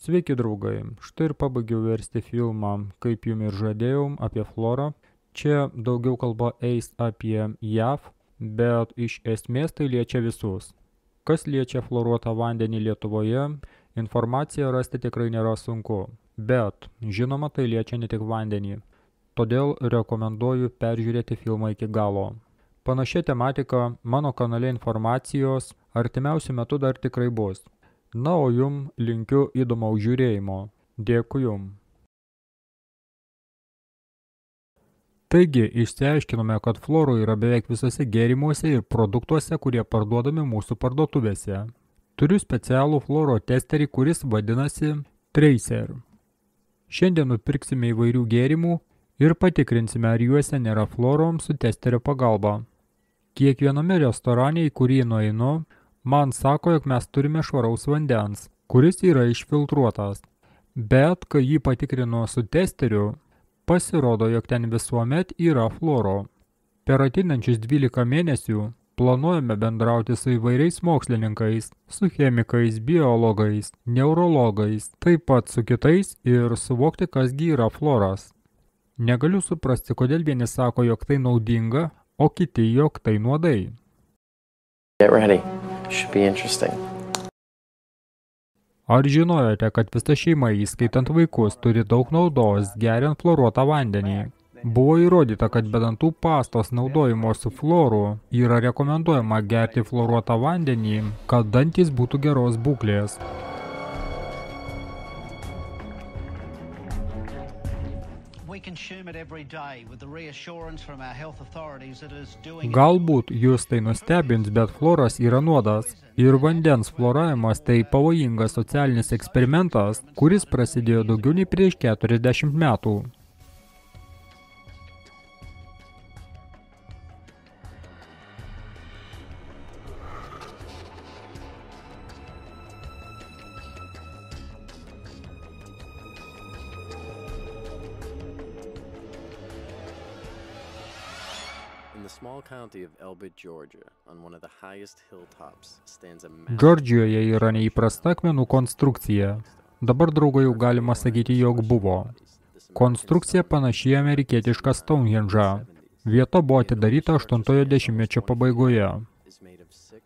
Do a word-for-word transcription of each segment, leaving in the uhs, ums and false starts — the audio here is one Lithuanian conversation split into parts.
Sveiki draugai, štai ir pabaigiau versti filmą, kaip jum ir žadėjau, apie florą. Čia daugiau kalba eis apie J A V, bet iš esmės tai liečia visus. Kas liečia fluoruotą vandenį Lietuvoje, informaciją rasti tikrai nėra sunku, bet žinoma tai liečia ne tik vandenį. Todėl rekomenduoju peržiūrėti filmą iki galo. Panašia tematika mano kanale informacijos artimiausiu metu dar tikrai bus. Na, o jum linkiu įdomaus žiūrėjimo. Dėkui jum. Taigi, išsiaiškinome, kad fluoro yra beveik visose gėrimuose ir produktuose, kurie parduodami mūsų parduotuvėse. Turiu specialų fluoro testerį, kuris vadinasi Tracer. Šiandien nupirksime įvairių gėrimų ir patikrinsime, ar juose nėra fluoro su testerio pagalba. Kiekviename restorane, į kurį nueinu, man sako, jog mes turime švaraus vandens, kuris yra išfiltruotas. Bet kai jį patikrino su testeriu, pasirodo, jog ten visuomet yra fluoro. Per ateinančius dvylika mėnesių planuojame bendrauti su įvairiais mokslininkais, su chemikais, biologais, neurologais, taip pat su kitais ir suvokti, kasgi yra fluoras. Negaliu suprasti, kodėl vieni sako, jog tai naudinga, o kiti, jog tai nuodai. Get ready. Ar žinojote, kad visa šeima, įskaitant vaikus, turi daug naudos geriant fluoruotą vandenį? Buvo įrodyta, kad be dantų pastos naudojimo su fluoru yra rekomenduojama gerti fluoruotą vandenį, kad dantys būtų geros būklės. Galbūt jūs tai nustebins, bet fluoras yra nuodas ir vandens fluoravimas tai pavojingas socialinis eksperimentas, kuris prasidėjo daugiau nei prieš keturiasdešimt metų. Džordžijoje yra neįprasta akmenų konstrukcija. Dabar, draugai, jau galima sakyti, jog buvo. Konstrukcija panaši į amerikietišką Stonehenge'ą. Vieta buvo atidaryta aštuntojo dešimtmečio pabaigoje.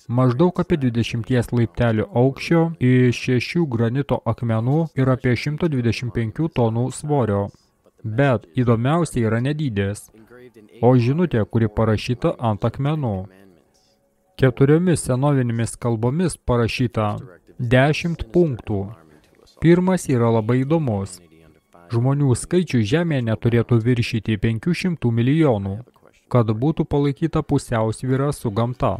Maždaug apie dvidešimt laiptelių aukščio iš šešių granito akmenų ir apie šimto dvidešimt penkių tonų svorio. Bet įdomiausia yra nedydės, o žinutė, kuri parašyta ant akmenų. Keturiomis senovinėmis kalbomis parašyta dešimt punktų. Pirmas yra labai įdomus. Žmonių skaičių Žemėje neturėtų viršyti penkių šimtų milijonų, kad būtų palaikyta pusiausvyra su gamta.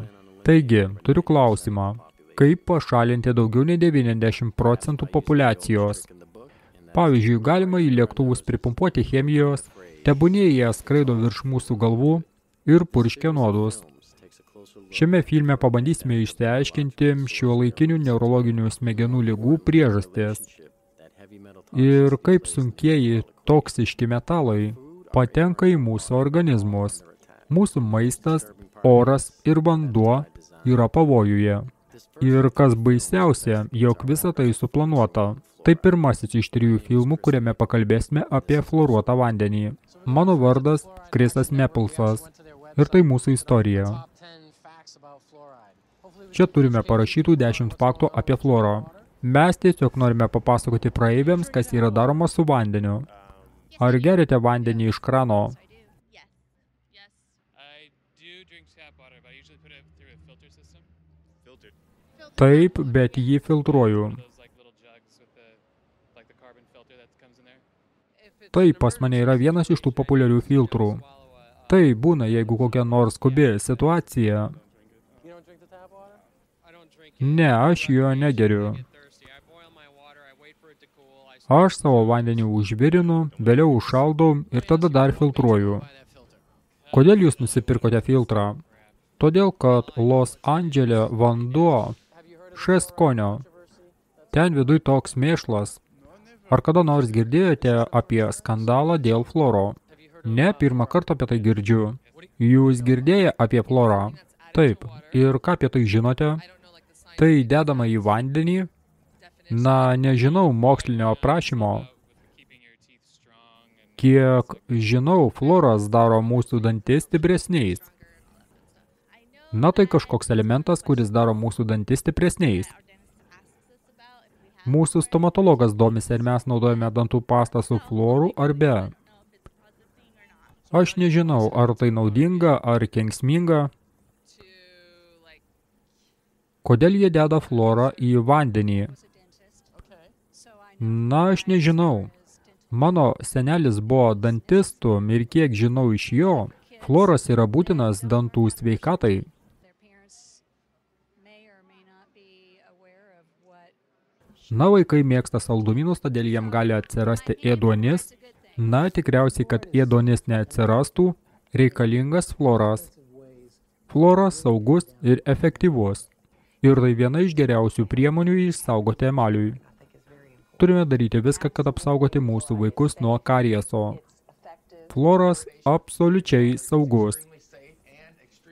Taigi, turiu klausimą, kaip pašalinti daugiau nei devyniasdešimt procentų populiacijos? Pavyzdžiui, galima į lėktuvus pripumpuoti chemijos, tebūnie jie skraido virš mūsų galvų ir purškia nuodus. Šiame filme pabandysime išsiaiškinti šiuolaikinių neurologinių smegenų ligų priežastis ir kaip sunkieji toksiški metalai patenka į mūsų organizmus. Mūsų maistas, oras ir vanduo yra pavojuje. Ir kas baisiausia, jog visa tai suplanuota. Tai pirmasis iš trijų filmų, kuriame pakalbėsime apie fluoruotą vandenį. Mano vardas Krisas Nepilsas ir tai mūsų istorija. Čia turime parašytų dešimt faktų apie fluorą. Mes tiesiog norime papasakoti praeiviams, kas yra daroma su vandeniu. Ar gerite vandenį iš krano? Taip, bet jį filtruoju. Taip, pas mane yra vienas iš tų populiarių filtrų. Tai būna, jeigu kokia nors skubi situacija. Ne, aš jo negeriu. Aš savo vandenį užvirinu, vėliau užšaldau ir tada dar filtruoju. Kodėl jūs nusipirkote filtrą? Todėl, kad Los Andžele vanduo šeskonio. Ten viduj toks mėšlas. Ar kada nors girdėjote apie skandalą dėl fluoro? Ne, pirmą kartą apie tai girdžiu. Jūs girdėję apie fluorą? Taip. Ir ką apie tai žinote? Tai dedama į vandenį Na, nežinau mokslinio aprašymo. Kiek žinau, fluoras daro mūsų dantis stipresniais. Na, tai kažkoks elementas, kuris daro mūsų dantis stipresniais. Mūsų stomatologas domisi, ar mes naudojame dantų pastą su fluoru ar be. Aš nežinau, ar tai naudinga, ar kenksminga. Kodėl jie deda fluorą į vandenį? Na, aš nežinau. Mano senelis buvo dantistų ir kiek žinau iš jo, fluoras yra būtinas dantų sveikatai. Na, vaikai mėgsta saldumynus, todėl jam gali atsirasti ėduonis. Na, tikriausiai, kad ėduonis neatsirastų, reikalingas fluoras. Fluoras saugus ir efektyvus. Ir tai viena iš geriausių priemonių išsaugoti emaliui. Turime daryti viską, kad apsaugoti mūsų vaikus nuo karieso. Fluoras absoliučiai saugus.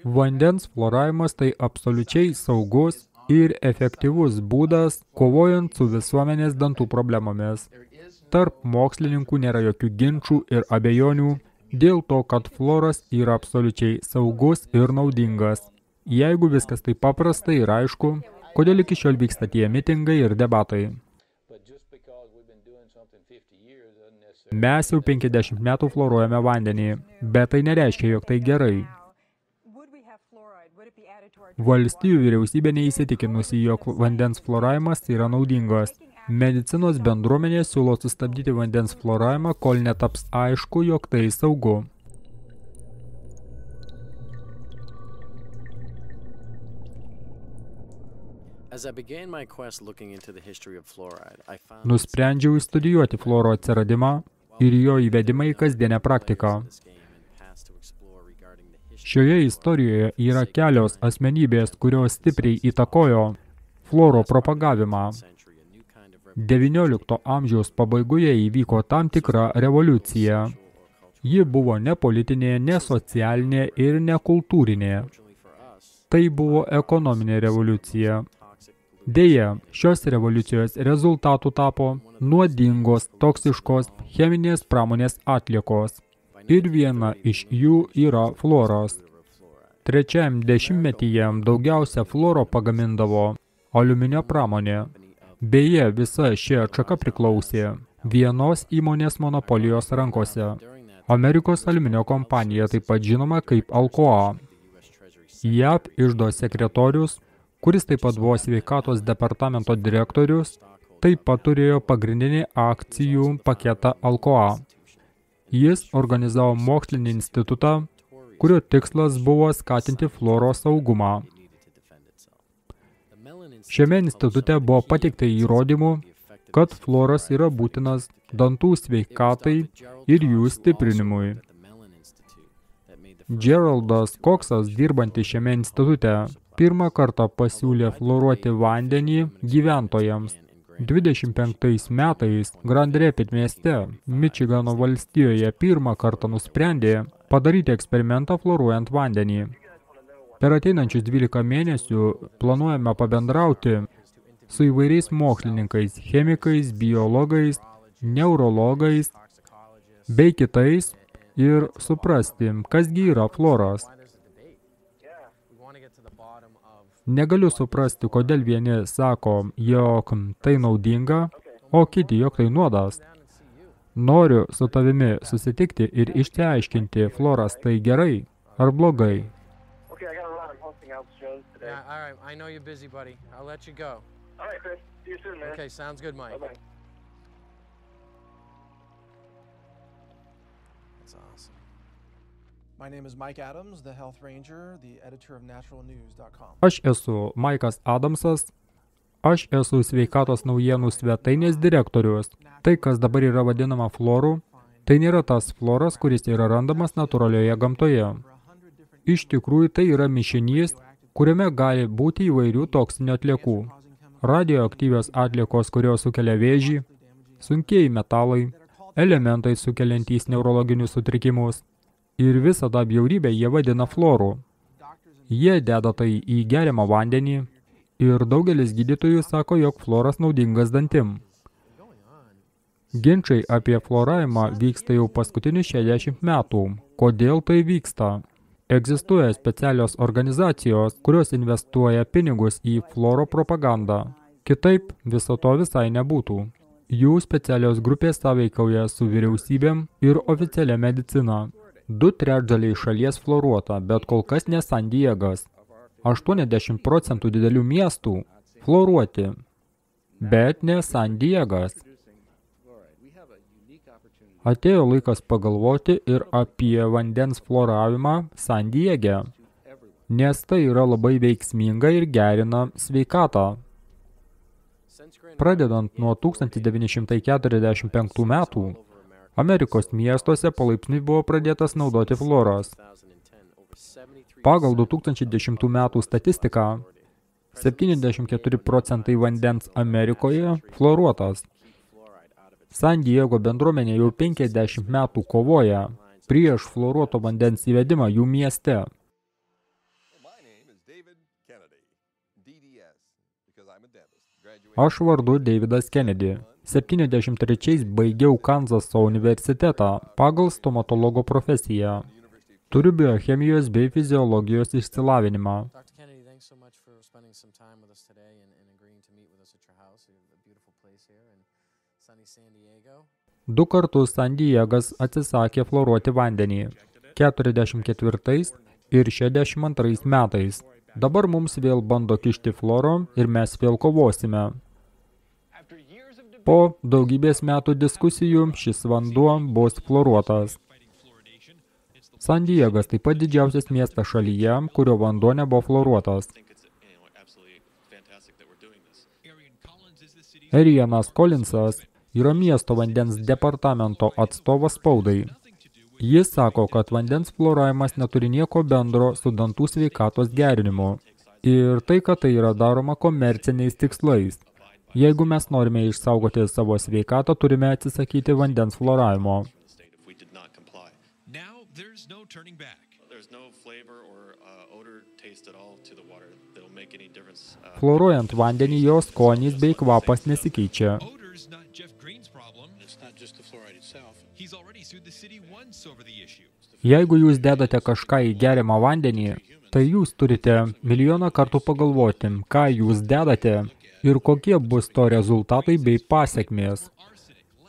Vandens fluoravimas tai absoliučiai saugus ir efektyvus būdas, kovojant su visuomenės dantų problemomis. Tarp mokslininkų nėra jokių ginčių ir abejonių dėl to, kad fluoras yra absoliučiai saugus ir naudingas. Jeigu viskas taip paprasta ir aišku, kodėl iki šiol vyksta tie mitingai ir debatai. Mes jau penkiasdešimt metų fluoruojame vandenį, bet tai nereiškia, jog tai gerai. Valstijų vyriausybė neįsitikinusi, jog vandens fluoravimas yra naudingas. Medicinos bendruomenė siūlo sustabdyti vandens fluoravimą, kol netaps aišku, jog tai saugu. Nusprendžiau studijuoti fluoro atsiradimą ir jo įvedimą į kasdienę praktiką. Šioje istorijoje yra kelios asmenybės, kurios stipriai įtakojo fluoro propagavimą. devyniolikto amžiaus pabaigoje įvyko tam tikra revoliucija. Ji buvo ne politinė, ne socialinė ir ne kultūrinė. Tai buvo ekonominė revoliucija. Deja, šios revoliucijos rezultatų tapo nuodingos, toksiškos cheminės pramonės atliekos. Ir viena iš jų yra fluoras. Trečiajam dešimtmetyje daugiausia fluoro pagamindavo aliuminio pramonė. Beje, visa ši atšaka priklausė vienos įmonės monopolijos rankose. Amerikos aliuminio kompanija taip pat žinoma kaip Alcoa. J A V iždo sekretorius, kuris taip pat buvo sveikatos departamento direktorius, taip pat turėjo pagrindinį akcijų paketą Alcoa. Jis organizavo mokslinį institutą, kurio tikslas buvo skatinti fluoro saugumą. Šiame institute buvo pateikta įrodymų, kad fluoras yra būtinas dantų sveikatai ir jų stiprinimui. Geraldas Koksas, dirbantis šiame institute, pirmą kartą pasiūlė fluoruoti vandenį gyventojams. dvidešimt penktais metais Grand Rapids mieste, Mičigano valstijoje, pirmą kartą nusprendė padaryti eksperimentą fluoruojant vandenį. Per ateinančius dvylika mėnesių planuojame pabendrauti su įvairiais mokslininkais, chemikais, biologais, neurologais bei kitais ir suprasti, kasgi yra fluoras. Negaliu suprasti, kodėl vieni sako, jog tai naudinga, o kiti, jog tai nuodas. Noriu su tavimi susitikti ir išsiaiškinti, fluoras tai gerai ar blogai. Aš esu Maikas Adamsas, aš esu sveikatos naujienų svetainės direktorius. Tai, kas dabar yra vadinama fluoru, tai nėra tas fluoras, kuris yra randamas natūralioje gamtoje. Iš tikrųjų, tai yra mišinys, kuriame gali būti įvairių toksinių atliekų. Radioaktyvios atliekos, kurios sukelia vėžį, sunkieji metalai, elementai sukeliantys neurologinius sutrikimus. Ir visą tą bjaurybę jie vadina fluoru. Jie deda tai į geriamą vandenį ir daugelis gydytojų sako, jog fluoras naudingas dantim. Ginčiai apie fluoravimą vyksta jau paskutinius šešiasdešimt metų. Kodėl tai vyksta? Egzistuoja specialios organizacijos, kurios investuoja pinigus į fluoro propagandą. Kitaip viso to visai nebūtų. Jų specialios grupės sąveikauja su vyriausybėm ir oficialia medicina. Du trečdaliai šalies fluoruota, bet kol kas ne San Diegas. aštuoniasdešimt procentų didelių miestų fluoruoti, bet ne San Diegas. Atėjo laikas pagalvoti ir apie vandens fluoravimą San Diege, nes tai yra labai veiksminga ir gerina sveikatą. Pradedant nuo tūkstantis devyni šimtai keturiasdešimt penktų metų, Amerikos miestuose palaipsniui buvo pradėtas naudoti fluoras. Pagal du tūkstančiai dešimtų metų statistiką, septyniasdešimt keturi procentai vandens Amerikoje fluoruotas. San Diego bendruomenė jau penkiasdešimt metų kovoja prieš fluoruoto vandens įvedimą jų mieste. Aš vardu Davidas Kennedy. septyniasdešimt trečiais baigiau Kanzaso universitetą pagal stomatologo profesiją. Turiu biochemijos bei fiziologijos išsilavinimą. Du kartus San Diegas atsisakė fluoruoti vandenį – keturiasdešimt ketvirtais ir šešiasdešimt antrais metais. Dabar mums vėl bando kišti fluoro ir mes vėl kovosime. Po daugybės metų diskusijų šis vanduo bus fluoruotas. San Diegas taip pat didžiausias miestas šalyje, kurio vanduo nebuvo fluoruotas. Arienas Collinsas yra miesto vandens departamento atstovas spaudai. Jis sako, kad vandens fluoravimas neturi nieko bendro su dantų sveikatos gerinimu ir tai, kad tai yra daroma komerciniais tikslais. Jeigu mes norime išsaugoti savo sveikatą, turime atsisakyti vandens fluoravimo. Fluoruojant vandenį, jos skonis bei kvapas nesikeičia. Jeigu jūs dedate kažką į geriamą vandenį, tai jūs turite milijoną kartų pagalvoti, ką jūs dedate ir kokie bus to rezultatai bei pasekmės.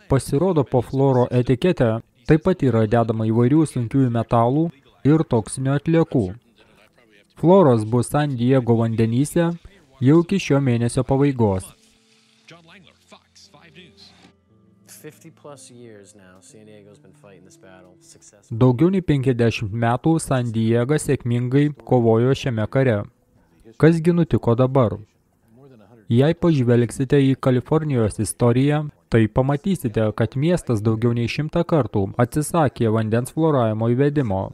Pasirodo, po fluoro etikete taip pat yra dedama įvairių sunkiųjų metalų ir toksinių atliekų. Fluoras bus San Diego vandenyse jau iki šio mėnesio pabaigos. Daugiau nei penkiasdešimt metų San Diegas sėkmingai kovojo šiame kare. Kasgi nutiko dabar? Jei pažvelgsite į Kalifornijos istoriją, tai pamatysite, kad miestas daugiau nei šimtą kartų atsisakė vandens fluoravimo įvedimo.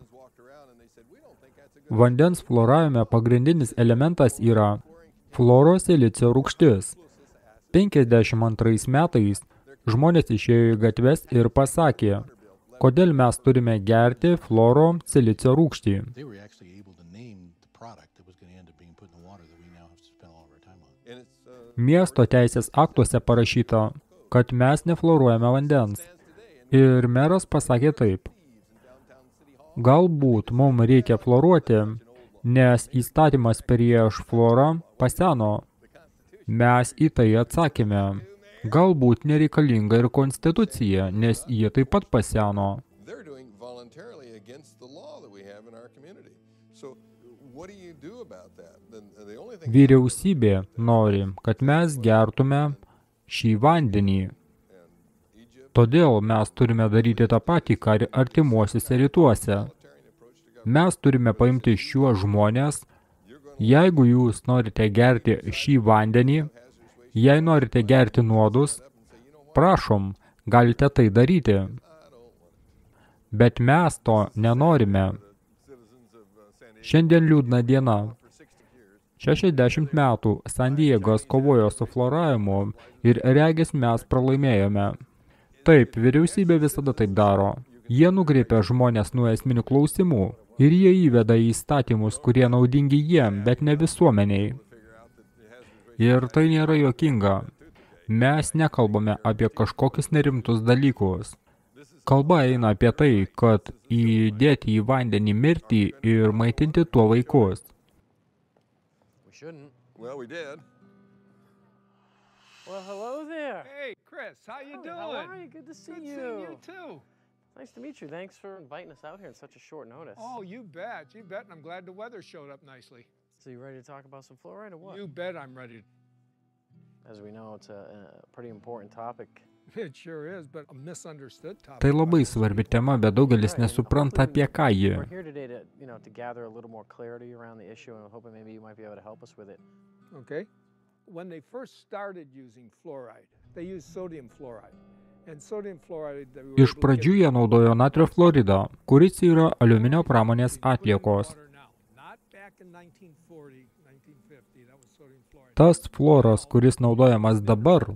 Vandens fluoravime pagrindinis elementas yra fluoro silicio rūgštis. penkiasdešimt antrais metais žmonės išėjo į gatves ir pasakė, kodėl mes turime gerti fluoro silicio rūgštį. Miesto teisės aktuose parašyta, kad mes nefluoruojame vandens. Ir meras pasakė taip. Galbūt mums reikia fluoruoti, nes įstatymas prieš fluorą paseno. Mes į tai atsakėme. Galbūt nereikalinga ir konstitucija, nes jie taip pat paseno. Vyriausybė nori, kad mes gertume šį vandenį. Todėl mes turime daryti tą patį, ką ir artimuosiuose rytuose. Mes turime paimti šiuos žmonės. Jeigu jūs norite gerti šį vandenį, jei norite gerti nuodus, prašom, galite tai daryti. Bet mes to nenorime. Šiandien liūdna diena. šešiasdešimt metų San Diegas kovojo su fluoravimu ir regis mes pralaimėjome. Taip, vyriausybė visada taip daro. Jie nukreipia žmonės nuo esminių klausimų ir jie įveda į įstatymus, kurie naudingi jiem, bet ne visuomeniai. Ir tai nėra juokinga. Mes nekalbame apie kažkokius nerimtus dalykus. Kalba eina apie tai, kad įdėti į vandenį mirtį ir maitinti tuo vaikus. Well, hello there. Hey, Chris, how you doing? How are you? Good to see you. Good seeing you too. Nice to meet you. Thanks for inviting us out here on such a short notice. Oh, you bet. You bet, and I'm glad the weather showed up nicely. So you ready to talk about some fluoride or what? You bet I'm ready. As we know, it's a, a pretty important topic. It sure is, but a misunderstood topic. Tai labai svarbi tema, bet daugelis nesupranta apie ką ji. We're here today to, you know, to gather a little more clarity around the issue, and I'm hoping maybe you might be able to help us with it. Okay. When they first started using fluoride, they used sodium fluoride. And sodium fluoride they were Iš pradžių jie naudojo natrio fluoridą, kuris yra aliuminio pramonės atliekos. Tas fluoras, kuris naudojamas dabar,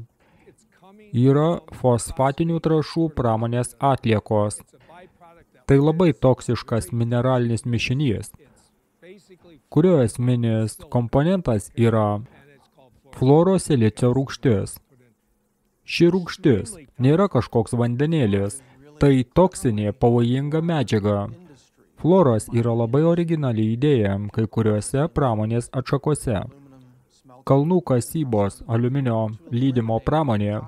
yra fosfatinių trąšų pramonės atliekos. Tai labai toksiškas mineralinis mišinys, kurio esminis komponentas yra fluoro silicio rūgštis. Ši rūgštis nėra kažkoks vandenėlis, tai toksinė pavojinga medžiaga. Fluoras yra labai originali idėja kai kuriuose pramonės atšakose. Kalnų kasybos aliuminio lydimo pramonė,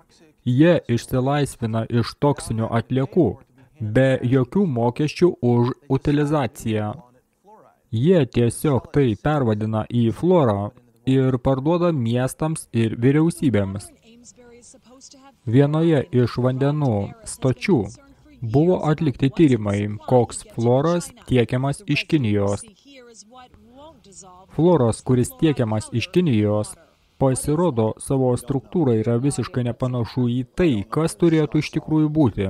jie išsilaisvina iš toksinių atliekų, be jokių mokesčių už utilizaciją. Jie tiesiog tai pervadina į fluorą ir parduoda miestams ir vyriausybėms. Vienoje iš vandenų stočių buvo atlikti tyrimai, koks fluoras tiekiamas iš Kinijos. Fluoras, kuris tiekiamas iš Kinijos, pasirodo savo struktūra yra visiškai nepanašu į tai, kas turėtų iš tikrųjų būti.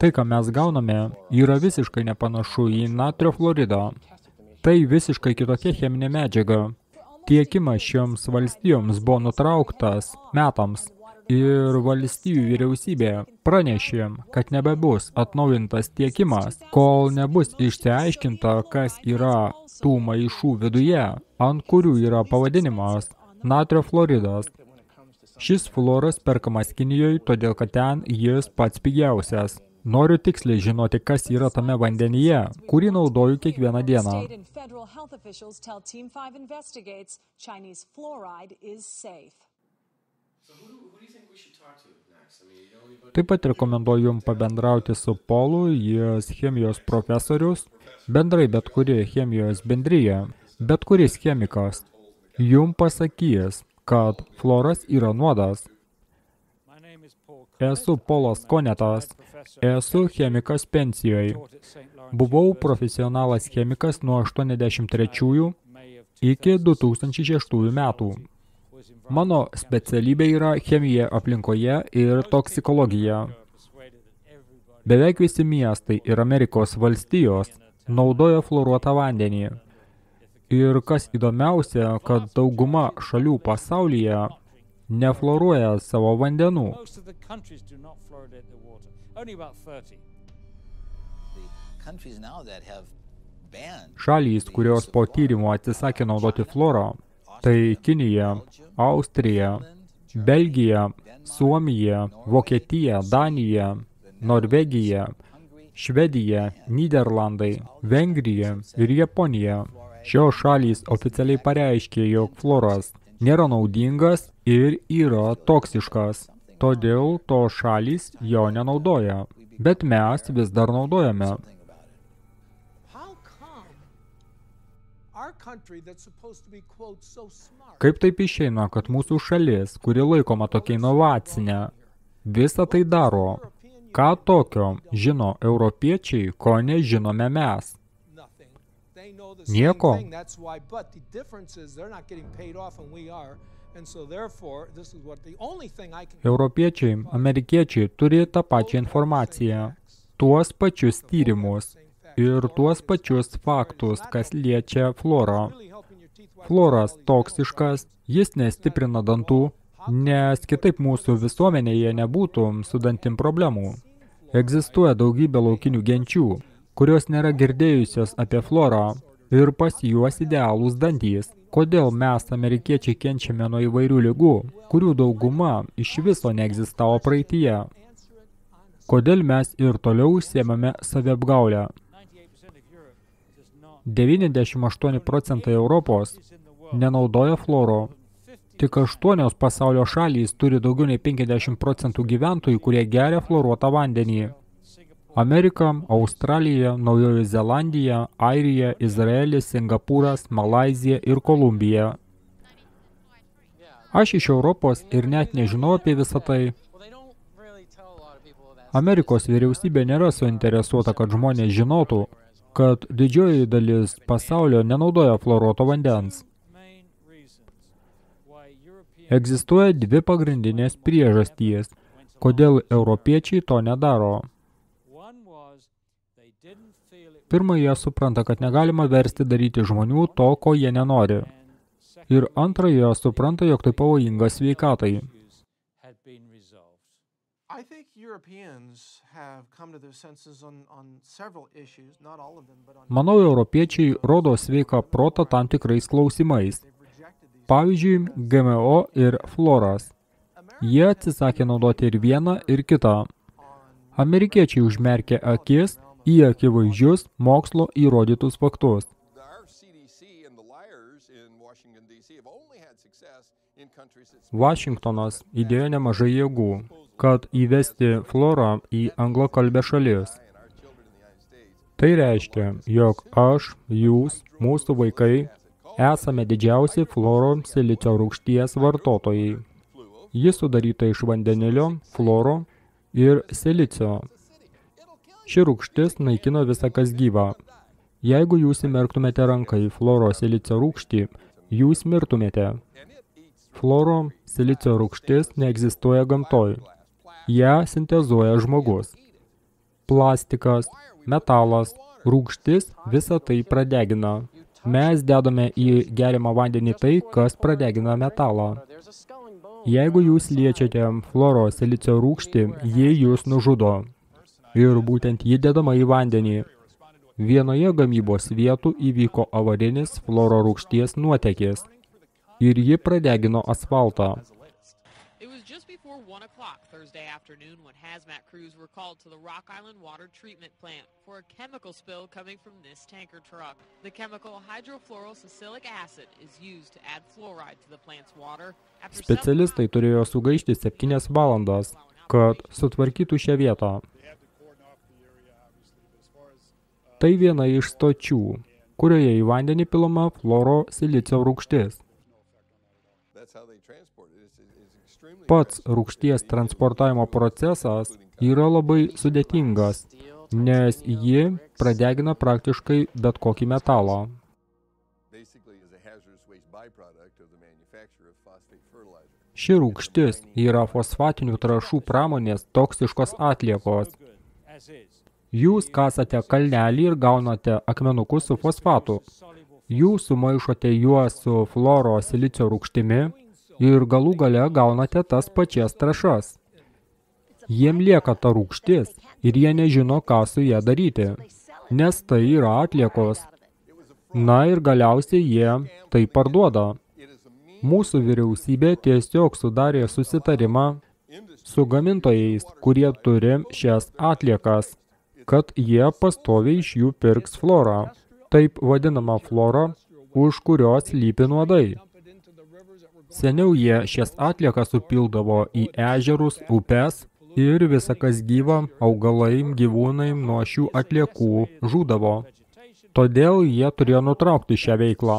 Tai, ką mes gauname, yra visiškai nepanašu į natrio fluoridą. Tai visiškai kitokia cheminė medžiaga. Tiekimas šioms valstijoms buvo nutrauktas metams ir valstijų vyriausybė pranešė, kad nebebus atnaujintas tiekimas, kol nebus išsiaiškinta, kas yra tų maišų viduje, ant kurių yra pavadinimas natrio fluoridas. Šis fluoras perkamas Kinijoje, todėl kad ten jis pats pigiausias. Noriu tiksliai žinoti, kas yra tame vandenyje, kurį naudoju kiekvieną dieną. Taip pat rekomenduoju jums pabendrauti su Polu, jis chemijos profesorius, bendrai bet kuri chemijos bendryje, bet kuris chemikas. Jums pasakys, kad fluoras yra nuodas. Esu Polas Konetas. Esu chemikas pensijoje. Buvau profesionalas chemikas nuo aštuoniasdešimt trečiųjų iki du tūkstančiai šeštųjų metų. Mano specialybė yra chemija aplinkoje ir toksikologija. Beveik visi miestai ir Amerikos valstijos naudoja fluoruotą vandenį. Ir kas įdomiausia, kad dauguma šalių pasaulyje nefluoruoja savo vandenų. Šalys, kurios po tyrimų atsisakė naudoti fluorą, tai Kinija, Austrija, Belgija, Suomija, Vokietija, Danija, Norvegija, Švedija, Niderlandai, Vengrija ir Japonija. Šios šalys oficialiai pareiškė, jog fluoras nėra naudingas ir yra toksiškas, todėl to šalys jo nenaudoja, bet mes vis dar naudojame. Kaip taip išeina, kad mūsų šalis, kuri laikoma tokia inovacinė, visą tai daro? Ką tokio žino europiečiai, ko nežinome mes? Nieko. Europiečiai, amerikiečiai turi tą pačią informaciją, tuos pačius tyrimus ir tuos pačius faktus, kas liečia fluorą. Fluoras toksiškas, jis nestiprina dantų, nes kitaip mūsų visuomenėje nebūtų su dantim problemų. Egzistuoja daugybė laukinių genčių, kurios nėra girdėjusios apie fluorą ir pas juos idealūs dantys. Kodėl mes, amerikiečiai, kenčiame nuo įvairių ligų, kurių dauguma iš viso neegzistavo praeityje? Kodėl mes ir toliau užsiemame saviapgaulę? devyniasdešimt aštuoni procentai Europos nenaudoja fluoro. Tik aštuonios pasaulio šalys turi daugiau nei penkiasdešimt procentų gyventojų, kurie geria fluoruotą vandenį. Amerika, Australija, Naujoji Zelandija, Airija, Izraelis, Singapūras, Malaizija ir Kolumbija. Aš iš Europos ir net nežinau apie visą tai. Amerikos vyriausybė nėra suinteresuota, kad žmonės žinotų, kad didžioji dalis pasaulio nenaudoja fluoruoto vandens. Egzistuoja dvi pagrindinės priežastys, kodėl europiečiai to nedaro. Pirma, jie supranta, kad negalima versti daryti žmonių to, ko jie nenori. Ir antra, jie supranta, jog tai pavojinga sveikatai. Manau, europiečiai rodo sveiką protą tam tikrais klausimais. Pavyzdžiui, G M O ir fluoras. Jie atsisakė naudoti ir vieną, ir kitą. Amerikiečiai užmerkė akis į akivaizdžius mokslo įrodytus faktus. Vašingtonas įdėjo nemažai jėgų, kad įvesti fluorą į anglakalbę šalis. Tai reiškia, jog aš, jūs, mūsų vaikai, esame didžiausi fluoro silicio rūgšties vartotojai. Jis sudaryta iš vandenilio, fluoro ir silicio. Ši rūgštis naikino visą, kas gyva. Jeigu jūs įmerktumėte ranką į fluoro silicio rūgštį, jūs mirtumėte. Fluoro silicio rūgštis neegzistuoja gamtoj. Ją sintezuoja žmogus. Plastikas, metalas, rūgštis visą tai pradegina. Mes dedame į geriamą vandenį tai, kas pradegina metalą. Jeigu jūs liečiate fluoro silicio rūgštį, ji jūs nužudo. Ir būtent ji dedama į vandenį. Vienoje gamybos vietų įvyko avarinis fluoro rūgšties nuotekis. Ir ji pradegino asfaltą. Specialistai turėjo sugaišti septynias valandas, kad sutvarkytų šią vietą. Tai viena iš stočių, kurioje į vandenį pilama fluoro silicio rūgštis. Pats rūgšties transportavimo procesas yra labai sudėtingas, nes ji pradegina praktiškai bet kokį metalą. Ši rūgštis yra fosfatinių trąšų pramonės toksiškos atliekos. Jūs kasate kalnelį ir gaunate akmenukus su fosfatu. Jūs sumaišote juos su fluoro silicio rūgštimi ir galų gale gaunate tas pačias trąšas. Jiem lieka ta rūgštis ir jie nežino, ką su ja daryti, nes tai yra atliekos. Na ir galiausiai jie tai parduoda. Mūsų vyriausybė tiesiog sudarė susitarimą su gamintojais, kurie turi šias atliekas, kad jie pastoviai iš jų pirks fluorą, taip vadinama fluorą, už kurios slypi nuodai. Seniau jie šias atliekas supildavo į ežerus, upes ir visa, kas gyva, augalai, gyvūnai nuo šių atliekų žūdavo. Todėl jie turėjo nutraukti šią veiklą.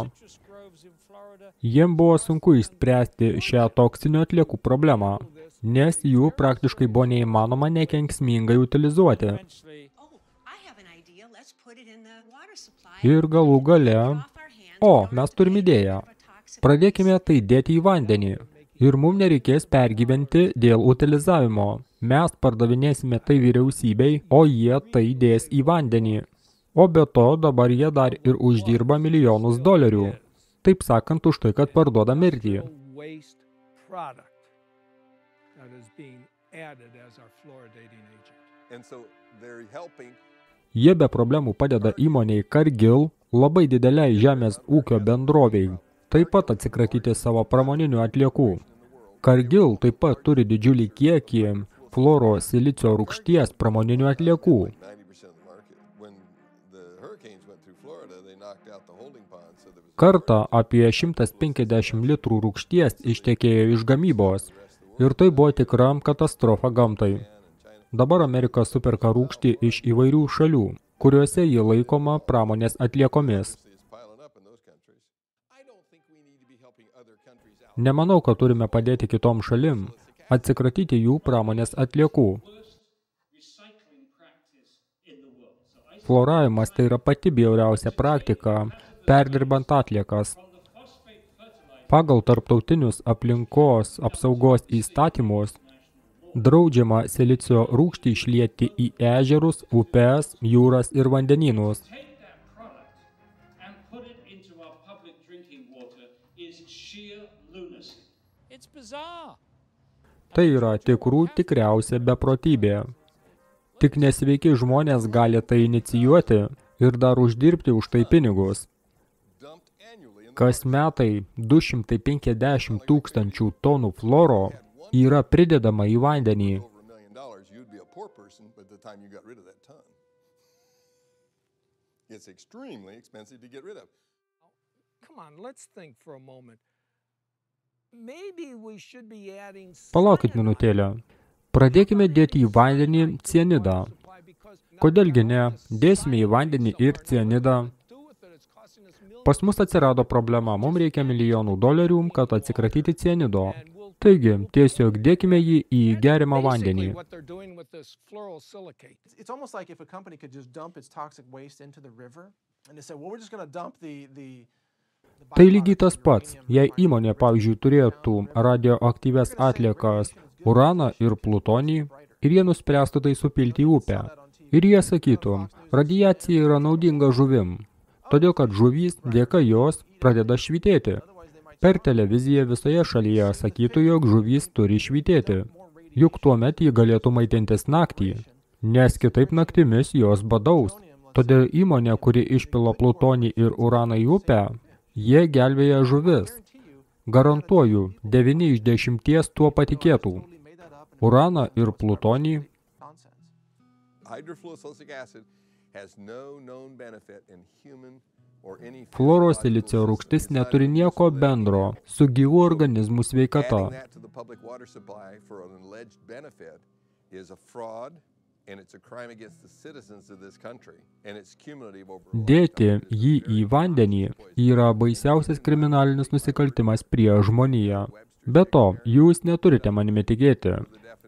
Jiem buvo sunku išspręsti šią toksinių atliekų problemą, nes jų praktiškai buvo neįmanoma nekenksmingai utilizuoti. Ir galų gale, o, mes turime idėją. Pradėkime tai dėti į vandenį ir mums nereikės pergyventi dėl utilizavimo. Mes pardavinėsime tai vyriausybei, o jie tai dės į vandenį. O be to dabar jie dar ir uždirba milijonus dolerių. Taip sakant, už tai, kad parduoda mirtį. Jie be problemų padeda įmoniai Cargill, labai dideliai žemės ūkio bendroviai, taip pat atsikratyti savo pramoninių atliekų. Cargill taip pat turi didžiulį kiekį fluoro silicio rūgšties pramoninių atliekų. Kartą apie šimtas penkiasdešimt litrų rūgšties ištekėjo iš gamybos ir tai buvo tikram katastrofa gamtai. Dabar Amerika superka rūgštį iš įvairių šalių, kuriuose jį laikoma pramonės atliekomis. Nemanau, kad turime padėti kitom šalim atsikratyti jų pramonės atliekų. Floravimas tai yra pati bjauriausia praktika, perdirbant atliekas. Pagal tarptautinius aplinkos apsaugos įstatymus draudžiama silicio rūgštį išlieti į ežerus, upes, jūras ir vandenynus. Tai yra tikrų tikriausia beprotybė. Tik nesveiki žmonės gali tai inicijuoti ir dar uždirbti už tai pinigus. Kas metai du šimtai penkiasdešimt tūkstančių tonų fluoro yra pridedama į vandenį. Palaukit minutėlę. Pradėkime dėti į vandenį cianidą. Kodėlgi ne, dėsime į vandenį ir cianidą. Pas mus atsirado problema, mums reikia milijonų dolerių, kad atsikratyti cianido. Taigi, tiesiog dėkime jį į gerimą vandenį. Tai lygiai tas pats, jei įmonė, pavyzdžiui, turėtų radioaktyvias atliekas, uraną ir plutonį, ir jie nuspręstų tai supilti į upę. Ir jie sakytų, radiacija yra naudinga žuvim, todėl kad žuvys dėka jos pradeda švytėti. Per televiziją visoje šalyje sakytų, jog žuvys turi švytėti, juk tuomet jį galėtų maitintis naktį, nes kitaip naktimis jos badaus. Todėl įmonė, kuri išpila plutonį ir uraną į upę, jie gelbėja žuvis. Garantuoju, devyni iš dešimties tuo patikėtų. Uraną ir plutonį. Fluoro silicio rūgštis neturi nieko bendro su gyvų organizmų sveikata. Dėti jį į vandenį yra baisiausias kriminalinis nusikaltimas prie žmoniją. Be to, jūs neturite manimi tikėti.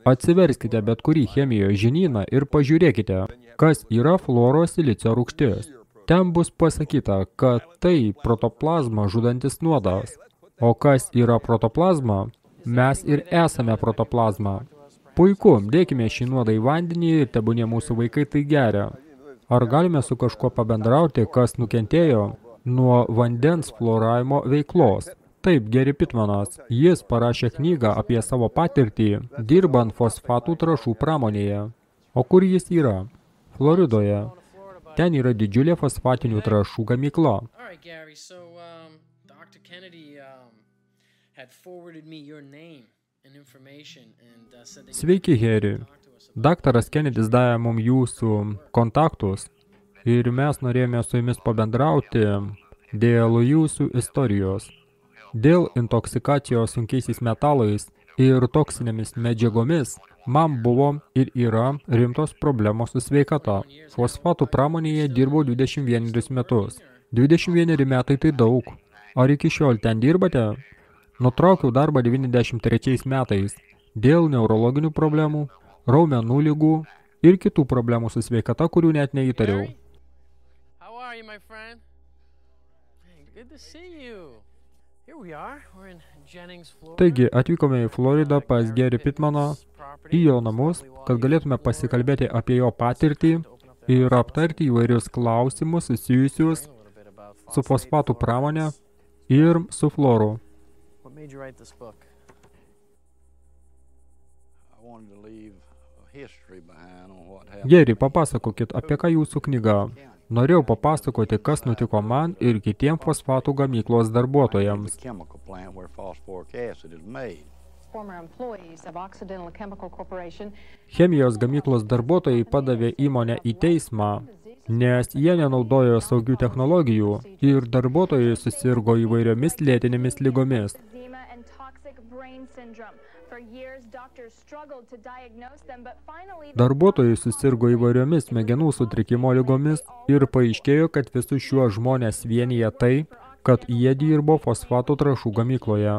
Atsiverskite bet kurį chemijos žinyną ir pažiūrėkite, kas yra fluoro silicio rūgštis. Ten bus pasakyta, kad tai protoplazma žudantis nuodas. O kas yra protoplazma? Mes ir esame protoplazma. Puiku, dėkime šį nuodą į vandenį ir tebūnie mūsų vaikai tai geria. Ar galime su kažkuo pabendrauti, kas nukentėjo nuo vandens fluoravimo veiklos? Taip, Gary Pittmanas. Jis parašė knygą apie savo patirtį, dirbant fosfatų trąšų pramonėje. O kur jis yra? Floridoje. Ten yra didžiulė fosfatinių trąšų gamykla. Sveiki, Harry. Daktaras Kennedys davė mums jūsų kontaktus ir mes norėjome su jumis pabendrauti dėl jūsų istorijos, dėl intoksikacijos sunkiaisiais metalais ir toksinėmis medžiagomis. Man buvo ir yra rimtos problemos su sveikata. Fosfatų pramonėje dirbau dvidešimt vienerius metus. dvidešimt vieneri metai tai daug. Ar iki šiol ten dirbate? Nutraukiau darbą devyniasdešimt trečiais metais dėl neurologinių problemų, raumenų ligų ir kitų problemų su sveikata, kurių net neįtariau. Taigi, atvykome į Floridą pas Gary Pittmaną, į jo namus, kad galėtume pasikalbėti apie jo patirtį ir aptarti įvairius klausimus susijusius su fosfatų pramonė ir su fluoru. Geri, papasakokit, apie ką jūsų knyga. Norėjau papasakoti, kas nutiko man ir kitiems fosfatų gamyklos darbuotojams. Chemijos gamyklos darbuotojai padavė įmonę į teismą, nes jie nenaudojo saugių technologijų ir darbuotojai susirgo įvairiomis lėtinėmis ligomis. Darbuotojai susirgo įvairiomis smegenų sutrikimo ligomis ir paaiškėjo, kad visus šiuo žmonės vienyje tai, kad jie dirbo fosfatų trąšų gamykloje.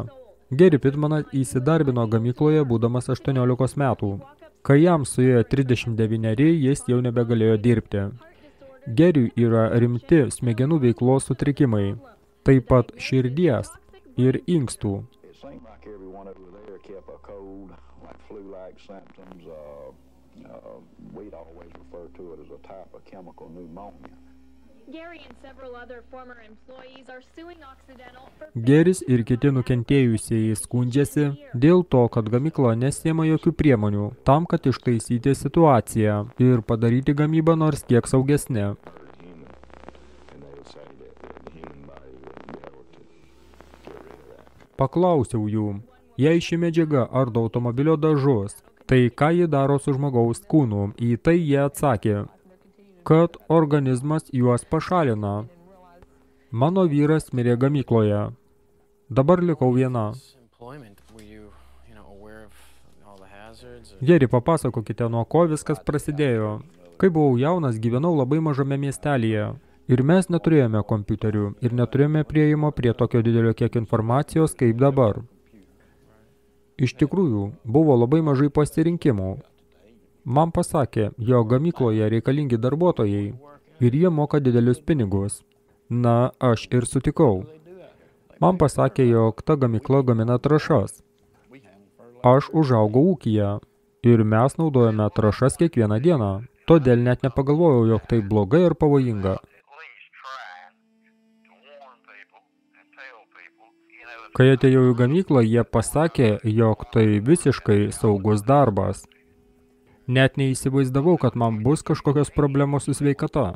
Gary Pittmanas įsidarbino gamykloje būdamas aštuoniolikos metų. Kai jam suėjo trisdešimt devyneri, jis jau nebegalėjo dirbti. Gary'ui yra rimti smegenų veiklos sutrikimai, taip pat širdies ir inkstų. Gary'is ir kiti nukentėjusieji skundžiasi dėl to, kad gamykla nesiema jokių priemonių tam, kad ištaisyti situaciją ir padaryti gamybą nors kiek saugesnė. Paklausiau jų, jei ši medžiaga ardo automobilio dažus, tai ką ji daro su žmogaus kūnu, į tai jie atsakė, kad organizmas juos pašalina. Mano vyras mirė gamykloje. Dabar likau viena. Geri, papasakokite, nuo ko viskas prasidėjo. Kai buvau jaunas, gyvenau labai mažame miestelyje. Ir mes neturėjome kompiuterių ir neturėjome prieimo prie tokio didelio kiek informacijos kaip dabar. Iš tikrųjų, buvo labai mažai pasirinkimų. Man pasakė, jo gamykloje reikalingi darbuotojai ir jie moka didelius pinigus. Na, aš ir sutikau. Man pasakė, jog ta gamykla gamina trąšas. Aš užaugau ūkyje ir mes naudojame trąšas kiekvieną dieną. Todėl net nepagalvojau, jog tai blogai ir pavojinga. Kai atėjau į gamyklą, jie pasakė, jog tai visiškai saugus darbas. Net neįsivaizdavau, kad man bus kažkokios problemos su sveikata.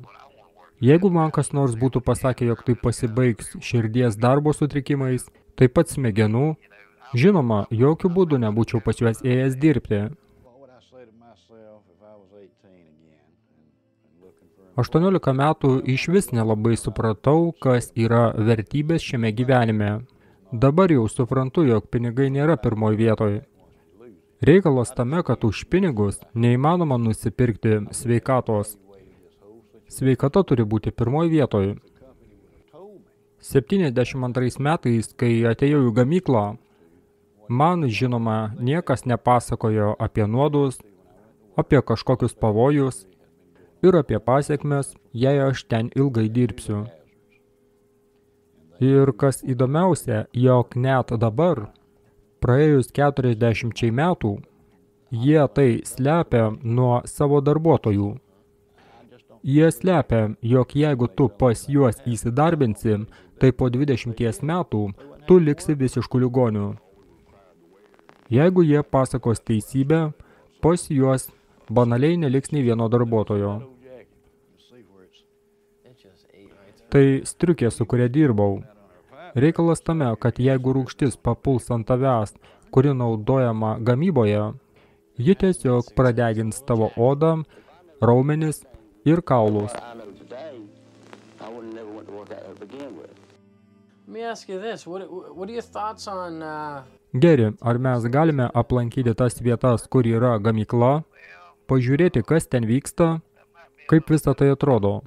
Jeigu man kas nors būtų pasakę, jog tai pasibaigs širdies darbo sutrikimais, taip pat smegenų, žinoma, jokių būdų nebūčiau pas juos ėjęs dirbti. aštuoniolika metų iš vis nelabai supratau, kas yra vertybės šiame gyvenime. Dabar jau suprantu, jog pinigai nėra pirmoji vietoje. Reikalas tame, kad už pinigus neįmanoma nusipirkti sveikatos. Sveikata turi būti pirmoji vietoje. septyniasdešimt antrais metais, kai atėjau į gamyklą, man, žinoma, niekas nepasakojo apie nuodus, apie kažkokius pavojus ir apie pasekmes, jei aš ten ilgai dirbsiu. Ir kas įdomiausia, jog net dabar, praėjus keturiasdešimčiai metų, jie tai slepia nuo savo darbuotojų. Jie slepia, jog jeigu tu pas juos įsidarbinsi, tai po dvidešimties metų tu liksi visiškų ligonių. Jeigu jie pasakos teisybę, pas juos banaliai neliks nei vieno darbuotojo. Tai striukė, su kuria dirbau. Reikalas tame, kad jeigu rūgštis papuls ant tavęs, kuri naudojama gamyboje, ji tiesiog pradegins tavo odą, raumenis ir kaulus. Geri, ar mes galime aplankyti tas vietas, kur yra gamykla, pažiūrėti, kas ten vyksta, kaip visa tai atrodo?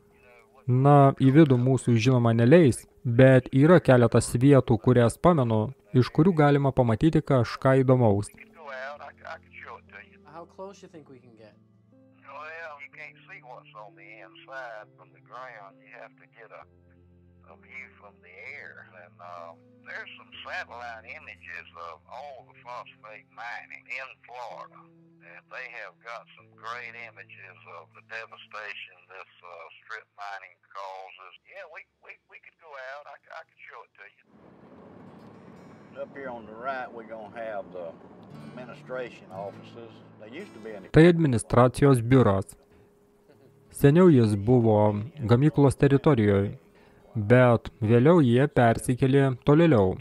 Na, į vidų mūsų žinoma neleis, bet yra keletas vietų, kurias pamenu, iš kurių galima pamatyti kažką įdomaus. They have got some great images of the devastation this strip mining causes. Yeah, we could go out. I could show it to you. Up here on the right, we're going to have the Tai administracijos biuras. Seniau jis buvo gamyklos teritorijoje, bet vėliau jie persikėlė tolėliau.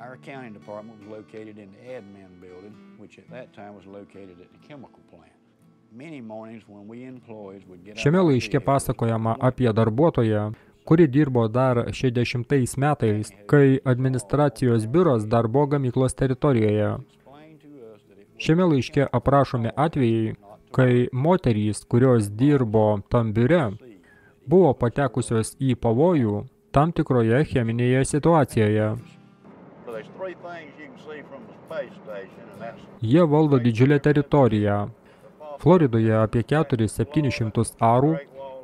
Our accounting department was located in the admin building, which at that time was located at the chemical plant. Many mornings when we employees would get out. Šiame laiške pasakojama apie darbuotoją, kuri dirbo dar šešiasdešimtais metais, kai administracijos biuras dar buvo gamyklos teritorijoje. Šiame laiške aprašomi atvejai, kai moterys, kurios dirbo tam biure, buvo patekusios į pavojų tam tikroje cheminėje situacijoje. Jie valdo didžiulę teritoriją. Floridoje apie keturis tūkstančius septynis šimtus arų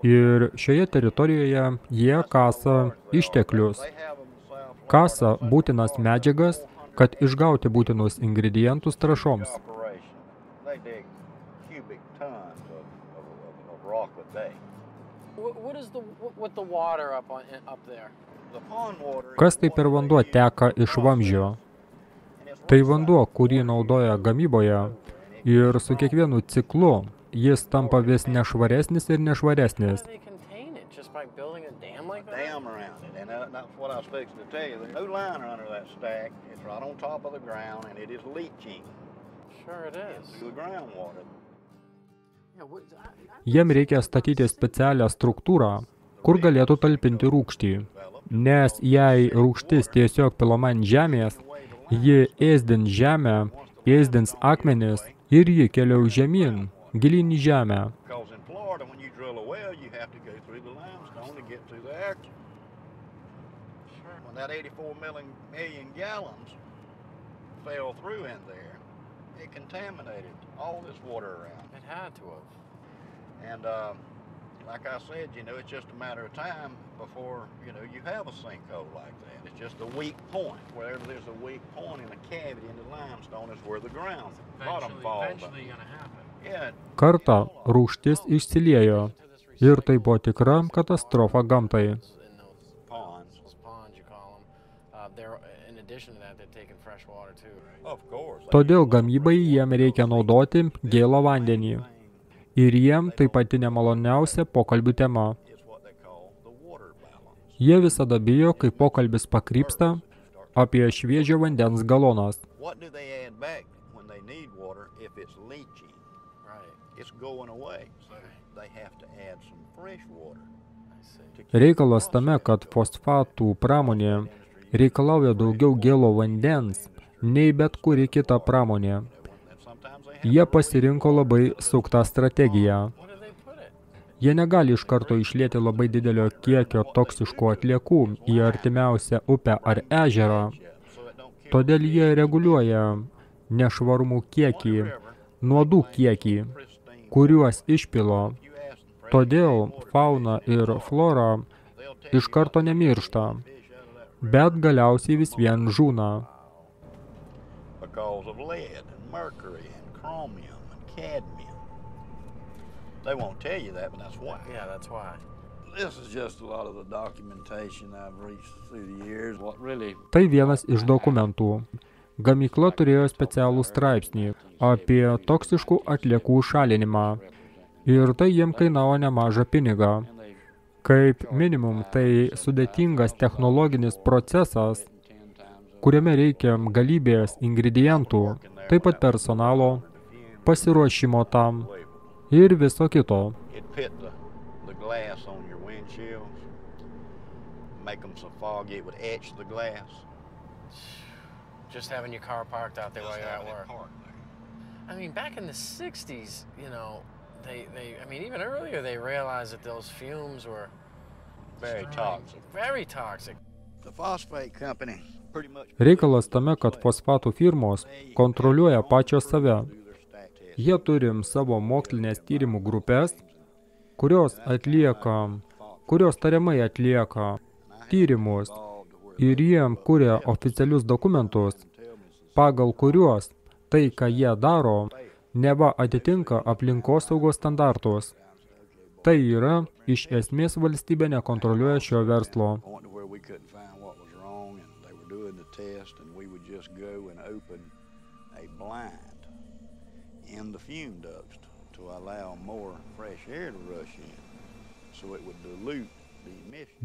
ir šioje teritorijoje jie kasa išteklius. Kasa būtinas medžiagas, kad išgauti būtinus ingredientus trąšoms. Kas tai per vanduo teka iš vamzdžio? Tai vanduo, kurį naudoja gamyboje, ir su kiekvienu ciklu jis tampa vis nešvaresnis ir nešvaresnis. Jiem reikia statyti specialią struktūrą, kur galėtų talpinti rūgštį, nes jei rūgštis tiesiog pilama ant žemės, ji ėsdins žemę, ėsdins akmenis ir ji keliau žemyn, gilyn į žemę. Like I said, you know, it's just a matter of time before, you know, you have a sinkhole like that. It's just a weak point. Wherever there's a weak point in a cavity in the limestone is where the ground bottom falls. Kartą rūgštis išsiliejo ir tai buvo tikra katastrofa gamtai. Todėl gamybai jiem reikia naudoti gėlo vandenį. Ir jiem tai pati nemaloniausia pokalbių tema. Jie visada bijo, kai pokalbis pakrypsta apie šviežio vandens galonas. Reikalas tame, kad fosfatų pramonė reikalauja daugiau gėlo vandens nei bet kuri kita pramonė. Jie pasirinko labai suktą strategiją. Jie negali iš karto išlieti labai didelio kiekio toksiškų atliekų į artimiausią upę ar ežerą. Todėl jie reguliuoja nešvarumų kiekį, nuodų kiekį, kuriuos išpilo. Todėl fauna ir flora iš karto nemiršta, bet galiausiai vis vien žūna. Chromium and cadmium. They won't tell you that, but that's why. Yeah, that's why. This is just a lot of the documentation I've reached through the years. What really? Tai vienas iš dokumentų. Gamykla turėjo specialų straipsnį apie toksiškų atliekų šalinimą. Ir tai jiem kainavo nemažą pinigą. Kaip minimum, tai sudėtingas technologinis procesas, kuriame reikia galybės ingredientų, taip pat personalo, pasiruošimo tam ir viso kito. Reikalas tame, kad fosfatų firmos kontroliuoja pačios save. Jie turim savo mokslinės tyrimų grupės, kurios atlieka, kurios tariamai atlieka tyrimus ir jiem kuria oficialius dokumentus, pagal kuriuos tai, ką jie daro, neva atitinka aplinkosaugos standartus. Tai yra, iš esmės valstybė nekontroliuoja šio verslo.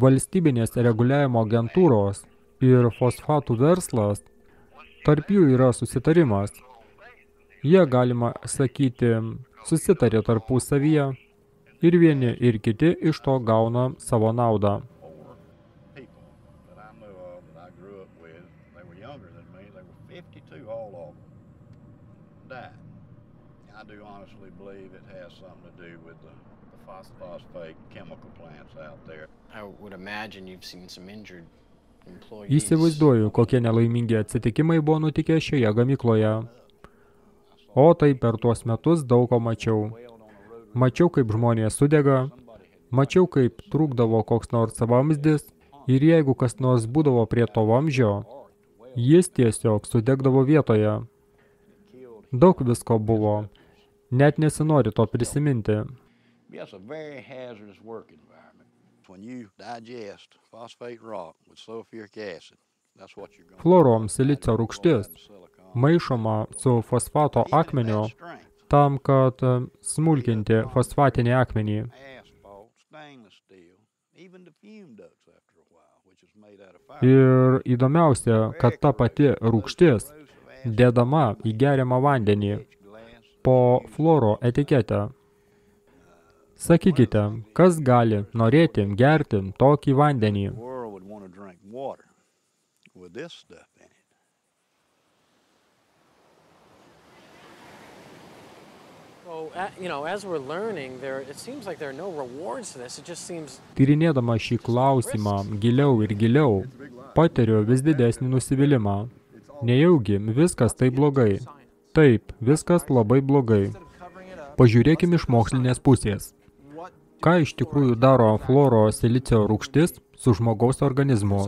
Valstybinės reguliavimo agentūros ir fosfatų verslas, tarp jų yra susitarimas. Jie, galima sakyti, susitarė tarpusavyje ir vieni ir kiti iš to gauna savo naudą. Įsivaizduoju, kokie nelaimingi atsitikimai buvo nutikę šioje gamykloje. O tai per tuos metus daug ko mačiau. Mačiau, kaip žmonės sudega, mačiau, kaip trūkdavo koks nors vamzdis, ir jeigu kas nors būdavo prie to vamzdžio, jis tiesiog sudegdavo vietoje. Daug visko buvo, net nesinori to prisiminti. Fluoro silicio rūgštis maišoma su fosfato akmeniu tam, kad smulkinti fosfatinį akmenį. Ir įdomiausia, kad ta pati rūgštis dedama į geriamą vandenį po fluoro etiketę. Sakykite, kas gali norėti gerti tokį vandenį? Tyrinėdama šį klausimą giliau ir giliau, patiriu vis didesnį nusivylimą. Nejaugi, viskas taip blogai. Taip, viskas labai blogai. Pažiūrėkime iš mokslinės pusės. Ką iš tikrųjų daro fluoro silicio rūgštis su žmogaus organizmu?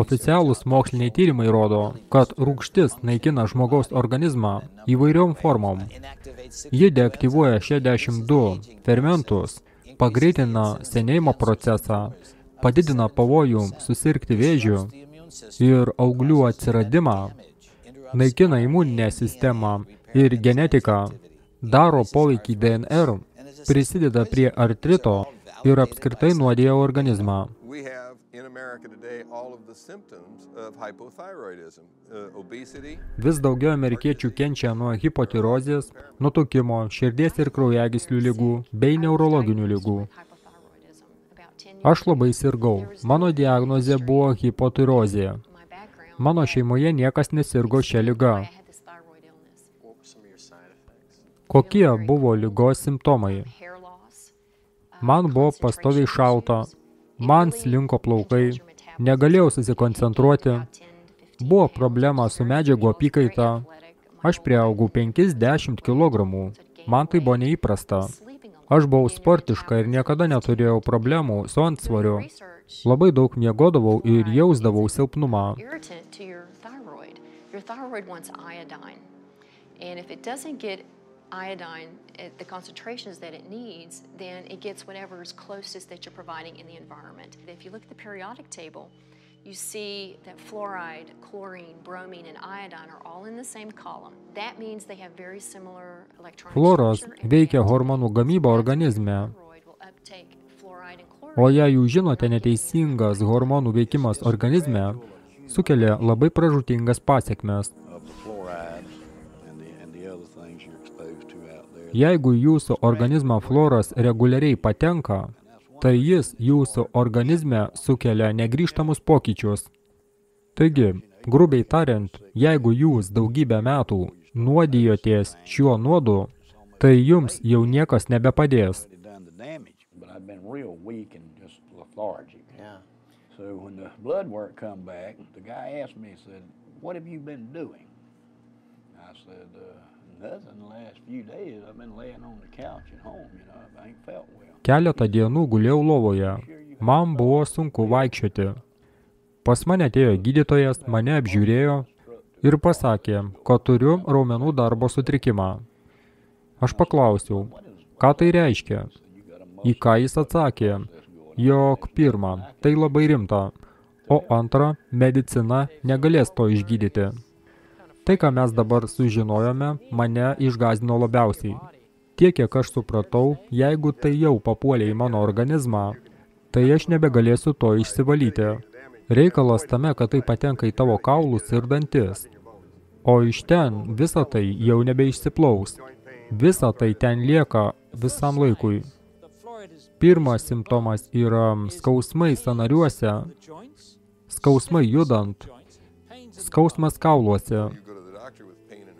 Oficialūs moksliniai tyrimai rodo, kad rūgštis naikina žmogaus organizmą įvairiom formom. Ji deaktyvuoja šešiasdešimt du fermentus, pagreitina senėjimo procesą, padidina pavojų susirgti vėžiu ir auglių atsiradimą, naikina imuninę sistemą ir genetiką, daro poveikį D N R, prisideda prie artrito ir apskritai nuodija organizmą. Vis daugiau amerikiečių kenčia nuo hipotirozės, nutukimo, širdies ir kraujagyslių ligų bei neurologinių ligų. Aš labai sirgau. Mano diagnozė buvo hipotirozė. Mano šeimoje niekas nesirgo šią ligą. Kokie buvo ligos simptomai? Man buvo pastoviai šalta, man slinko plaukai, negalėjau susikoncentruoti, buvo problema su medžiagų apykaita, aš priaugau penkiasdešimt kilogramų, man tai buvo neįprasta. Aš buvau sportiška ir niekada neturėjau problemų su antsvoriu. Labai daug miegodavau ir jausdavau silpnumą. Iodine, the concentrations that it needs, then it gets whatever is closest that you're providing in the environment. If you look at the periodic table, you see that fluoride, chlorine, bromine, and iodine are all in the same column. That means they have very similar electronic structure. Fluoras veikia hormonų gamybą organizme. O jei jūs žinote, neteisingas hormonų veikimas organizme sukelia labai pražutingas pasekmes. Jeigu jūsų organizmo fluoras reguliariai patenka, tai jis jūsų organizme sukelia negrįžtamus pokyčius. Taigi, grubiai tariant, jeigu jūs daugybę metų nuodijotės šiuo nuodu, tai jums jau niekas nebepadės. Keletą dienų gulėjau lovoje. Man buvo sunku vaikščioti. Pas mane atėjo gydytojas, mane apžiūrėjo ir pasakė, kad turiu raumenų darbo sutrikimą. Aš paklausiau, ką tai reiškia. į ką jis atsakė, jog pirma, tai labai rimta, o antra, medicina negalės to išgydyti. Tai, ką mes dabar sužinojome, mane išgąsdino labiausiai. Tiek, kiek aš supratau, jeigu tai jau papuolė į mano organizmą, tai aš nebegalėsiu to išsivalyti. Reikalas tame, kad tai patenka į tavo kaulus ir dantis. O iš ten visa tai jau nebeišsiplaus. Visa tai ten lieka visam laikui. Pirmas simptomas yra skausmai sąnariuose, skausmai judant, skausmas kauluose.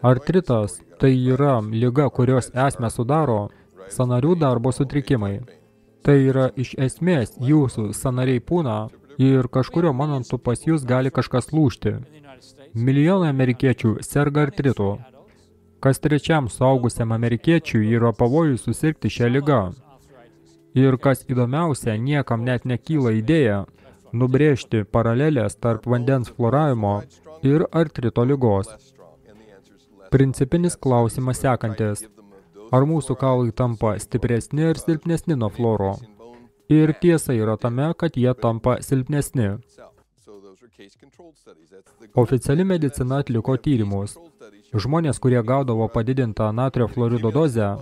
Artritas tai yra liga, kurios esmę sudaro sąnarių darbo sutrikimai. Tai yra iš esmės jūsų sąnariai pūna ir kažkurio momentu pas jūs gali kažkas lūžti. Milijonai amerikiečių serga artritu. Kas trečiam suaugusiam amerikiečiui yra pavojus susirgti šią ligą. Ir kas įdomiausia, niekam net nekyla idėja nubrėžti paralelės tarp vandens fluoravimo ir artrito ligos. Principinis klausimas sekantis. Ar mūsų kaulai tampa stipresni ir silpnesni nuo fluoro? Ir tiesa yra tame, kad jie tampa silpnesni. Oficiali medicina atliko tyrimus. Žmonės, kurie gaudavo padidintą natrio fluorido dozę,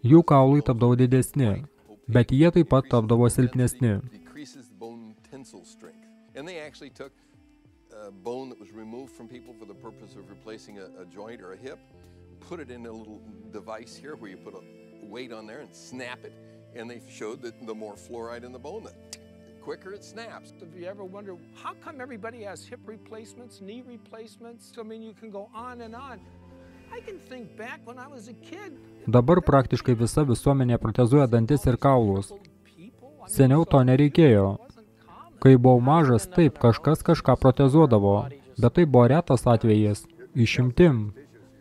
jų kaulai tapdavo didesni, bet jie taip pat tapdavo silpnesni. Put it in a little device here where you put a weight on there and snap it, and they showed that the more fluoride in the bone, the quicker it snaps. If you ever wonder how come everybody has hip replacements, knee replacements, I mean you can go on and on. I can think back when I was a kid. Dabar praktiškai visa visuomenė protezuoja dantis ir kaulus. Seniau to nereikėjo. Kai buvau mažas, taip kažkas kažką protezuodavo, bet tai buvo retas atvejis, išimtim.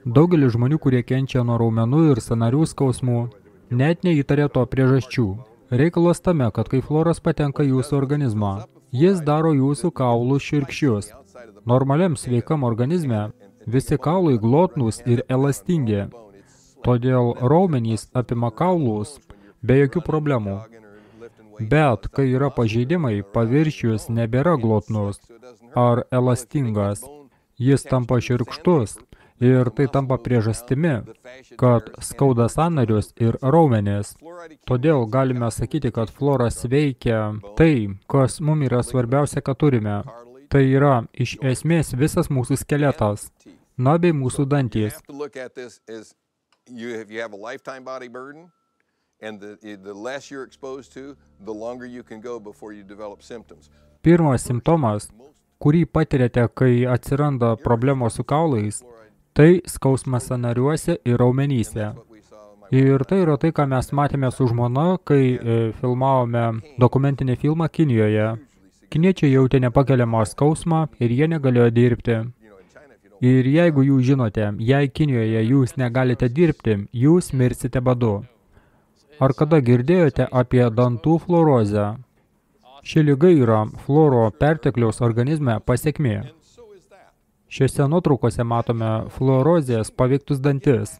Daugelis žmonių, kurie kenčia nuo raumenų ir sąnarių skausmų, net neįtarė to priežasčių. Reikalas tame, kad kai fluoras patenka jūsų organizmą, jis daro jūsų kaulus šiurkščius. Normaliam sveikam organizme visi kaulai glotnūs ir elastingi. Todėl raumenys apima kaulus be jokių problemų. Bet kai yra pažeidimai, paviršius nebėra glotnus ar elastingas. Jis tampa šiurkštus. Ir tai tampa priežastimi, kad skauda sąnarius ir raumenis. Todėl galime sakyti, kad fluoras veikia tai, kas mums yra svarbiausia, kad turime. Tai yra iš esmės visas mūsų skeletas, na bei mūsų dantys. Pirmas simptomas, kurį patiriate, kai atsiranda problemos su kaulais, tai skausmas sąnariuose ir raumenyse. Ir tai yra tai, ką mes matėme su žmona, kai filmavome dokumentinį filmą Kinijoje. Kiniečiai jautė nepakeliamą skausmą ir jie negalėjo dirbti. Ir jeigu jūs žinote, jei Kinijoje jūs negalite dirbti, jūs mirsite badu. Ar kada girdėjote apie dantų fluorozę? Ši liga yra fluoro pertekliaus organizme pasekmė. Šiose nuotraukose matome fluorozės paveiktus dantis.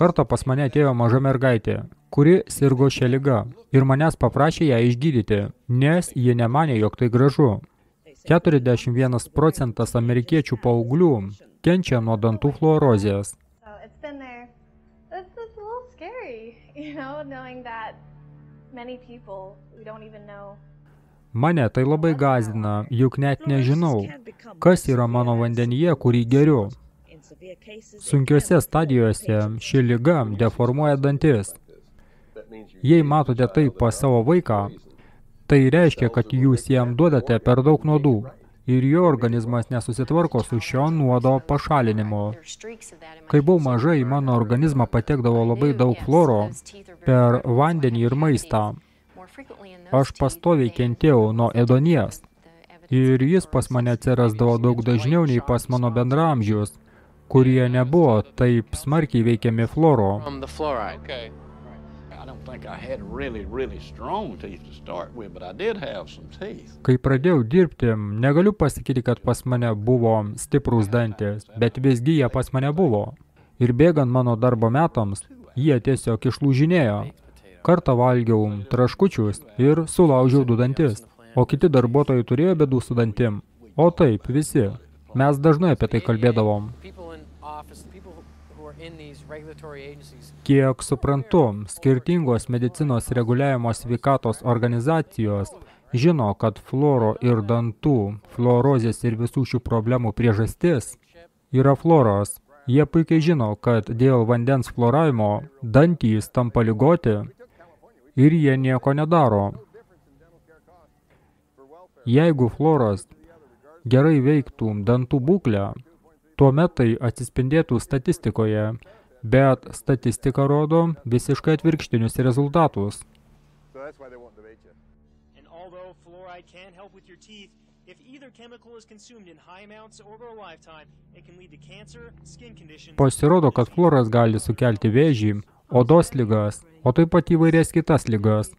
Kartą pas mane atėjo maža mergaitė, kuri sirgo šią ligą ir manęs paprašė ją išgydyti, nes ji nemanė, jog tai gražu. keturiasdešimt vienas procentas amerikiečių paauglių kenčia nuo dantų fluorozės. Mane tai labai gąsdina, juk net nežinau, kas yra mano vandenyje, kurį geriu. Sunkiose stadijose ši liga deformuoja dantis. Jei matote tai pas savo vaiką, tai reiškia, kad jūs jam duodate per daug nuodų ir jo organizmas nesusitvarko su šio nuodo pašalinimu. Kai buvau maža, į mano organizmą patekdavo labai daug fluoro per vandenį ir maistą. Aš pastoviai kentėjau nuo ėduonies ir jis pas mane atsirasdavo daug dažniau nei pas mano bendraamžius, kurie nebuvo taip smarkiai veikiami fluoro. Kai pradėjau dirbti, negaliu pasakyti, kad pas mane buvo stiprūs dantys, bet visgi jie pas mane buvo. Ir bėgant mano darbo metams, jie tiesiog išlūžinėjo. Kartą valgiau traškučius ir sulaužiau du dantis, o kiti darbuotojai turėjo bėdų su dantim. O taip, visi. Mes dažnai apie tai kalbėdavom. Kiek suprantu, skirtingos medicinos reguliavimo sveikatos organizacijos žino, kad fluoro ir dantų, fluorozės ir visų šių problemų priežastis yra fluoras. Jie puikiai žino, kad dėl vandens fluoravimo dantys tampa ligoti ir jie nieko nedaro. Jeigu fluoras gerai veiktų dantų būklę, tuomet tai atsispindėtų statistikoje, bet statistika rodo visiškai atvirkštinius rezultatus. Pasirodo, kad fluoras gali sukelti vėžį, odos ligas, o taip pat įvairias kitas ligas.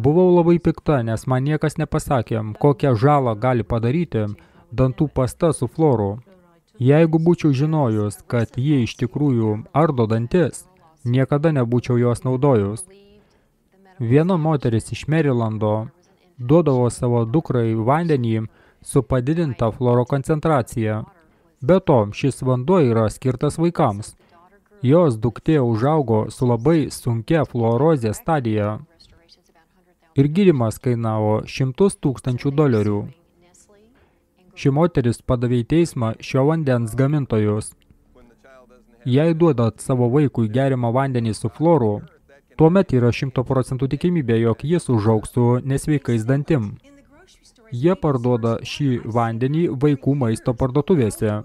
Buvau labai pikta, nes man niekas nepasakė, kokią žalą gali padaryti dantų pasta su fluoru. Jeigu būčiau žinojus, kad jie iš tikrųjų ardo dantis, niekada nebūčiau jos naudojus. Viena moteris iš Merilando duodavo savo dukrai vandenį su padidinta fluoro koncentracija. Be to, šis vanduo yra skirtas vaikams. Jos duktė užaugo su labai sunkia fluorozės stadija ir gydimas kainavo šimtus tūkstančių dolerių. Ši moteris padavė į teismą šio vandens gamintojus. Jei duodat savo vaikui gerimą vandenį su fluoru, tuomet yra šimto procentų tikimybė, jog jis užaugs su nesveikais dantim. Jie parduoda šį vandenį vaikų maisto parduotuvėse.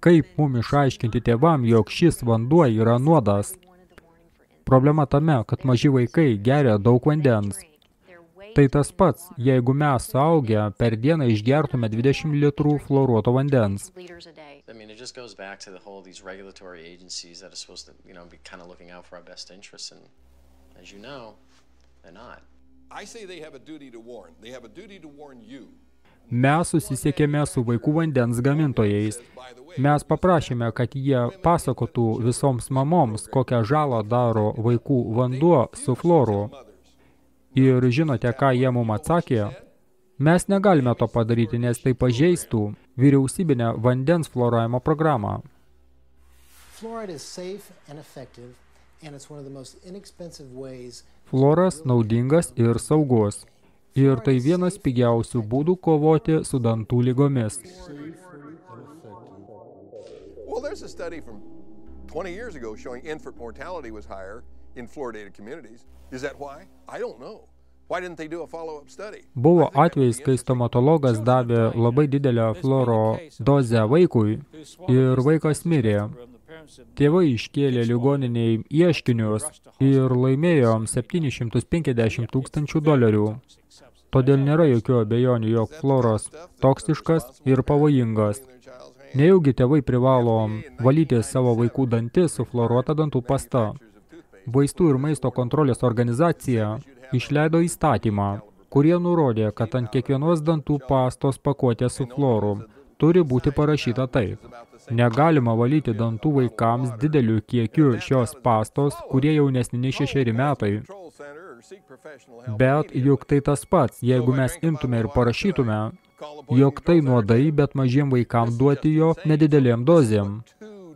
Kaip mums išaiškinti tėvam, jog šis vanduo yra nuodas? Problema tame, kad maži vaikai geria daug vandens. Tai tas pats, jeigu mes suaugę per dieną išgertume dvidešimt litrų fluoruoto vandens. Mes susisiekėme su vaikų vandens gamintojais. Mes paprašėme, kad jie pasakotų visoms mamoms, kokią žalą daro vaikų vanduo su fluoru. Ir žinote, ką jie mums atsakė? Mes negalime to padaryti, nes tai pažeistų vyriausybinę vandens fluoravimo programą. Fluoras naudingas ir saugus. Ir tai vienas pigiausių būdų kovoti su dantų ligomis. Buvo atvejais, kai stomatologas davė labai didelę fluoro dozę vaikui ir vaikas mirė. Tėvai iškėlė ligoninei ieškinius ir laimėjom septynis šimtus penkiasdešimt tūkstančių dolerių. Todėl nėra jokių abejonių, jog fluoras toksiškas ir pavojingas. Nejaugi tėvai privalo valyti savo vaikų dantis su fluoruota dantų pasta. Vaistų ir maisto kontrolės organizacija išleido įstatymą, kurie nurodė, kad ant kiekvienos dantų pastos pakuotės su fluoru turi būti parašyta taip: negalima valyti dantų vaikams dideliu kiekiu šios pastos, kurie jaunesni nei šešeri metai. Bet juk tai tas pats, jeigu mes imtume ir parašytume, jog tai nuodai, bet mažiem vaikam duoti jo nedidelėm dozėm.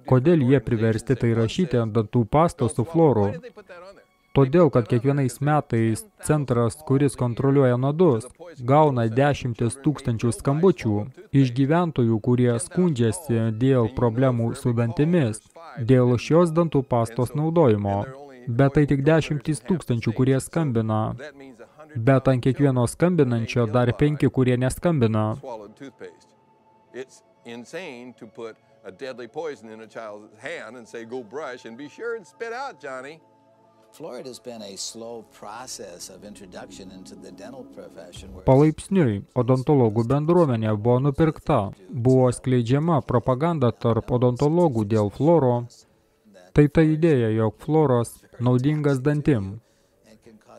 Kodėl jie priversti tai rašyti ant dantų pastos su fluoru? Todėl, kad kiekvienais metais centras, kuris kontroliuoja nuodus, gauna dešimtis tūkstančių skambučių iš gyventojų, kurie skundžiasi dėl problemų su dantimis, dėl šios dantų pastos naudojimo. Bet tai tik dešimtis tūkstančių, kurie skambina. Bet ant kiekvieno skambinančio dar penki, kurie neskambina. Palaipsniui odontologų bendruomenė buvo nupirkta, buvo skleidžiama propaganda tarp odontologų dėl fluoro. Tai ta idėja, jog fluoras naudingas dantim.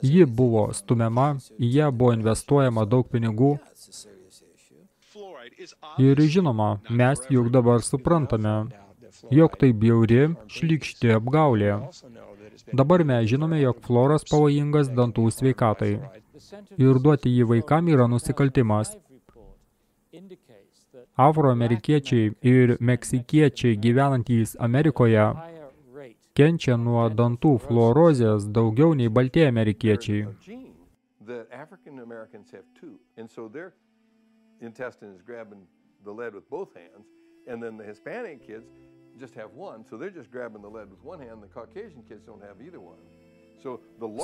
Ji buvo stumiama, į ją buvo investuojama daug pinigų. Ir žinoma, mes juk dabar suprantame, jog tai bjauri, šlykšti apgaulė. Dabar mes žinome, jog fluoras pavojingas dantų sveikatai. Ir duoti jį vaikam yra nusikaltimas. Afroamerikiečiai ir meksikiečiai gyvenantys Amerikoje kenčia nuo dantų fluorozės daugiau nei baltieji amerikiečiai.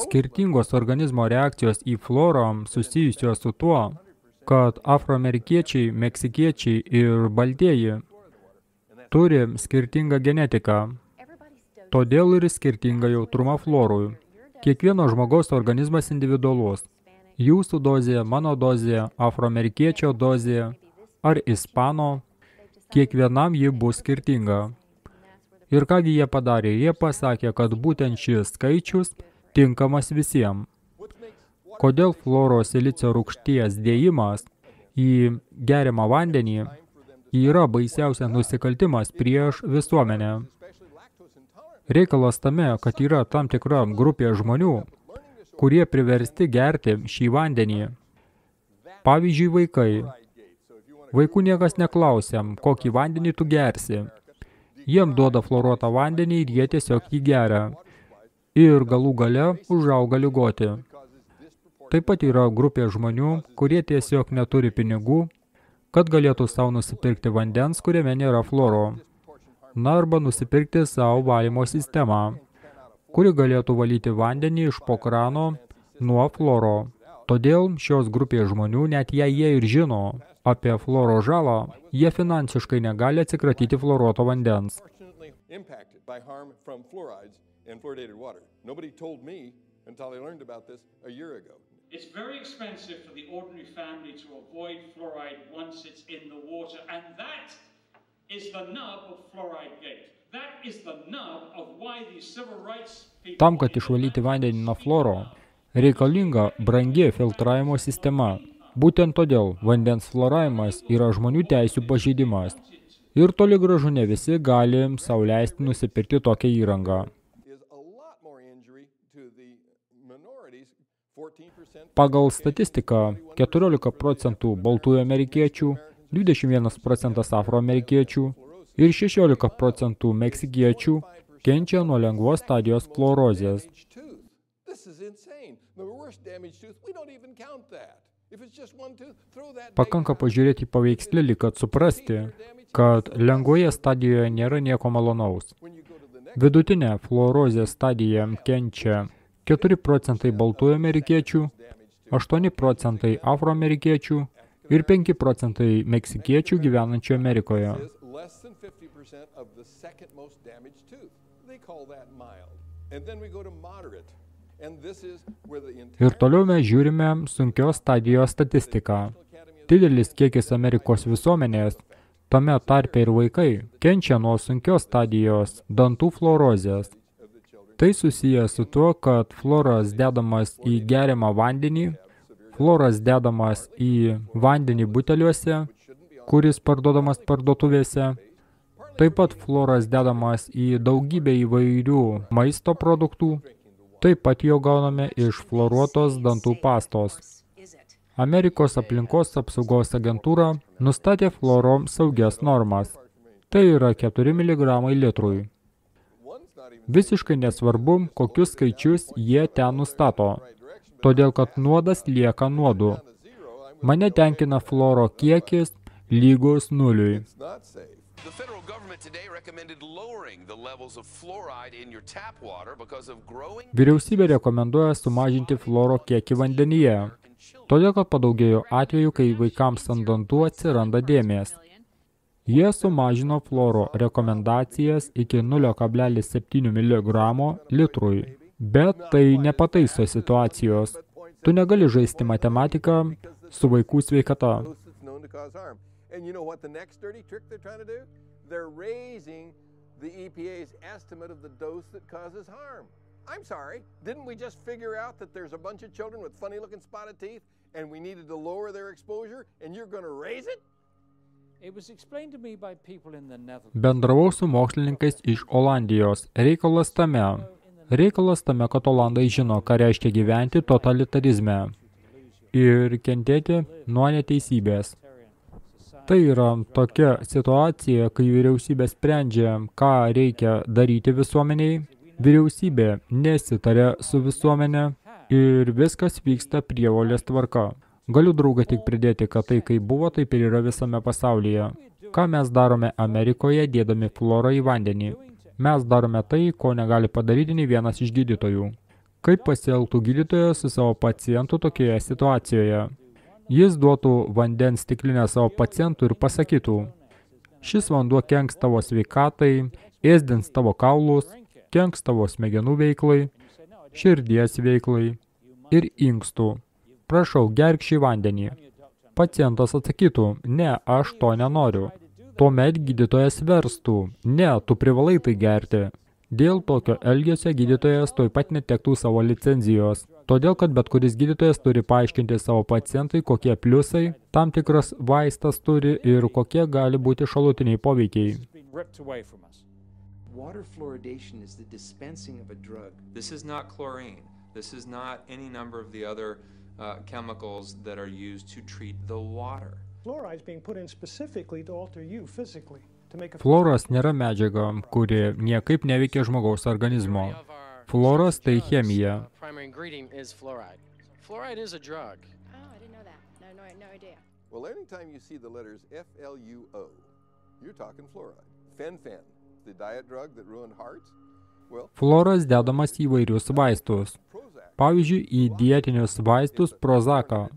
Skirtingos organizmo reakcijos į fluorą susijusios su tuo, kad afroamerikiečiai, meksikiečiai ir baltieji turi skirtingą genetiką, todėl ir skirtingą jautrumą fluorui. Kiekvieno žmogaus organizmas individualus. Jūsų dozė, mano dozė, afroamerikiečio dozė ar ispano, kiekvienam ji bus skirtinga. Ir kągi jie padarė? Jie pasakė, kad būtent šis skaičius tinkamas visiems. Kodėl fluoro silicio rūgšties dėjimas į geriamą vandenį yra baisiausia nusikaltimas prieš visuomenę? Reikalas tame, kad yra tam tikra grupė žmonių, kurie priversti gerti šį vandenį. Pavyzdžiui, vaikai. Vaikų niekas neklausia, kokį vandenį tu gersi. Jiem duoda fluoruotą vandenį ir jie tiesiog jį geria. Ir galų gale užauga ligoti. Taip pat yra grupė žmonių, kurie tiesiog neturi pinigų, kad galėtų savo nusipirkti vandens, kuriame nėra fluoro. Na arba nusipirkti savo valymo sistemą, kuri galėtų valyti vandenį iš po krano nuo fluoro. Todėl šios grupės žmonių, net jei jie ir žino apie fluoro žalą, jie finansiškai negali atsikratyti fluoruoto vandens. It's very expensive for the ordinary family to avoid fluoride once it's in the water, and that tam, kad išvalyti vandenį nuo fluoro, reikalinga brangi filtravimo sistema. Būtent todėl vandens fluoravimas yra žmonių teisių pažeidimas. Ir toli gražu ne visi gali sau leisti nusipirkti tokią įrangą. Pagal statistiką, keturiolika procentų baltųjų amerikiečių, dvidešimt vienas procentas afroamerikiečių ir šešiolika procentų meksikiečių kenčia nuo lengvos stadijos fluorozės. Pakanka pažiūrėti paveikslėlį, kad suprasti, kad lengvoje stadijoje nėra nieko malonaus. Vidutinė fluorozės stadija kenčia keturi procentai baltųjų amerikiečių, aštuoni procentai afroamerikiečių ir penki procentai meksikiečių gyvenančių Amerikoje. Ir toliau mes žiūrime sunkios stadijos statistiką. Didelis kiekis Amerikos visuomenės, tame tarpe ir vaikai, kenčia nuo sunkios stadijos dantų fluorozės. Tai susiję su tuo, kad fluoras dedamas į geriamą vandenį, fluoras dedamas į vandenį buteliuose, kuris parduodamas parduotuvėse. Taip pat fluoras dedamas į daugybę įvairių maisto produktų. Taip pat jo gauname iš fluoruotos dantų pastos. Amerikos aplinkos apsaugos agentūra nustatė fluoro saugias normas. Tai yra keturi miligramai litrui. Visiškai nesvarbu, kokius skaičius jie ten nustato. Todėl, kad nuodas lieka nuodu. Mane tenkina fluoro kiekis lygus nuliui. Vyriausybė rekomenduoja sumažinti fluoro kiekį vandenyje, todėl, kad padaugėjo atvejų, kai vaikams ant dantų atsiranda dėmės. Jie sumažino fluoro rekomendacijas iki nulio kablelis septynių miligramų litrui. Bet tai nepataiso situacijos. Tu negali žaisti matematiką su vaikų sveikata. Bendravau su mokslininkais iš Olandijos. Reikalas tame, Reikalas tame, kad olandai žino, ką reiškia gyventi totalitarizme ir kentėti nuo neteisybės. Tai yra tokia situacija, kai vyriausybė sprendžia, ką reikia daryti visuomeniai, vyriausybė nesitaria su visuomenė ir viskas vyksta prievolės tvarka. Galiu draugą tik pridėti, kad tai, kaip buvo, taip ir yra visame pasaulyje. Ką mes darome Amerikoje, dėdami fluorą į vandenį? Mes darome tai, ko negali padaryti nei vienas iš gydytojų. Kaip pasielgtų gydytojas su savo pacientu tokioje situacijoje? Jis duotų vandens stiklinę savo pacientui ir pasakytų, šis vanduo kenks tavo sveikatai, ėsdins tavo kaulus, kenks tavo smegenų veiklai, širdies veiklai ir inkstų. Prašau, gerk šį vandenį. Pacientas atsakytų, ne, aš to nenoriu. Tuomet gydytojas verstų, ne, tu privalai tai gerti. Dėl tokio elgesio gydytojas tuoj pat netektų savo licenzijos, todėl kad bet kuris gydytojas turi paaiškinti savo pacientui, kokie pliusai tam tikras vaistas turi ir kokie gali būti šalutiniai poveikiai. Water fluoridation is the dispensing of a drug. This is not chlorine. This is not any number of the other Uh, chemicals that are used to treat the water. Fluoras nėra medžiaga, kuri niekaip neveikia žmogaus organizmo. Fluoras tai chemija. Fluoras dedamas į įvairius vaistus. Pavyzdžiui, į dietinius vaistus Prozaką.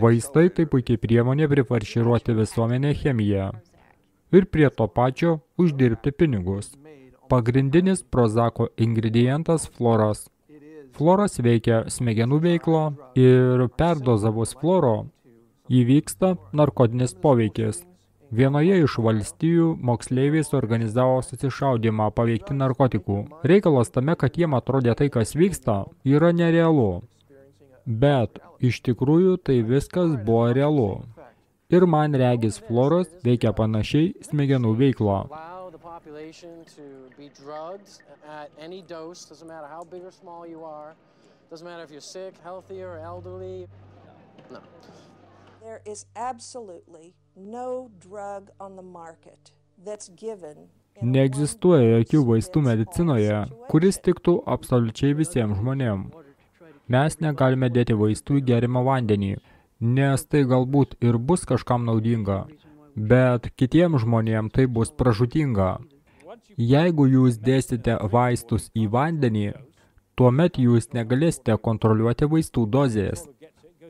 Vaistai tai puikiai priemonė prifarširuoti visuomenę chemiją ir prie to pačio uždirbti pinigus. Pagrindinis Prozako ingredientas fluoras. Fluoras veikia smegenų veiklą ir perdozavus fluoro įvyksta narkotinis poveikis. Vienoje iš valstijų moksleiviai suorganizavo susišaudimą paveikti narkotikų. Reikalas tame, kad jiem atrodė tai, kas vyksta, yra nerealu. Bet iš tikrųjų tai viskas buvo realu. Ir man regis fluoras veikia panašiai smegenų veiklą. There is absolutely no drug on the market that's given. Neegzistuoja jokių vaistų medicinoje, kuris tiktų absoliučiai visiems žmonėm. Mes negalime dėti vaistų į gerimą vandenį, nes tai galbūt ir bus kažkam naudinga, bet kitiem žmonėm tai bus pražutinga. Jeigu jūs dėsite vaistus į vandenį, tuomet jūs negalėsite kontroliuoti vaistų dozės.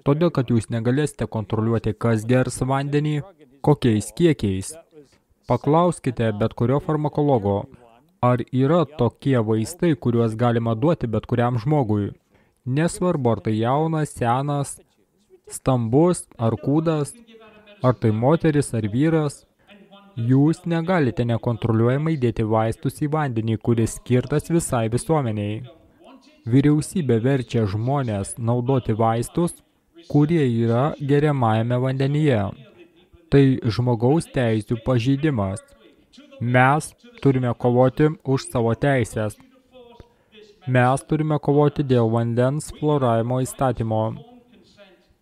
Todėl, kad jūs negalėsite kontroliuoti, kas gers vandenį, kokiais kiekiais. Paklauskite bet kurio farmakologo, ar yra tokie vaistai, kuriuos galima duoti bet kuriam žmogui. Nesvarbu, ar tai jaunas, senas, stambus, ar kūdas, ar tai moteris, ar vyras. Jūs negalite nekontroliuojamai dėti vaistus į vandenį, kuris skirtas visai visuomeniai. Vyriausybė verčia žmonės naudoti vaistus, kurie yra geriamajame vandenyje. Tai žmogaus teisių pažeidimas. Mes turime kovoti už savo teisės. Mes turime kovoti dėl vandens fluoravimo įstatymo.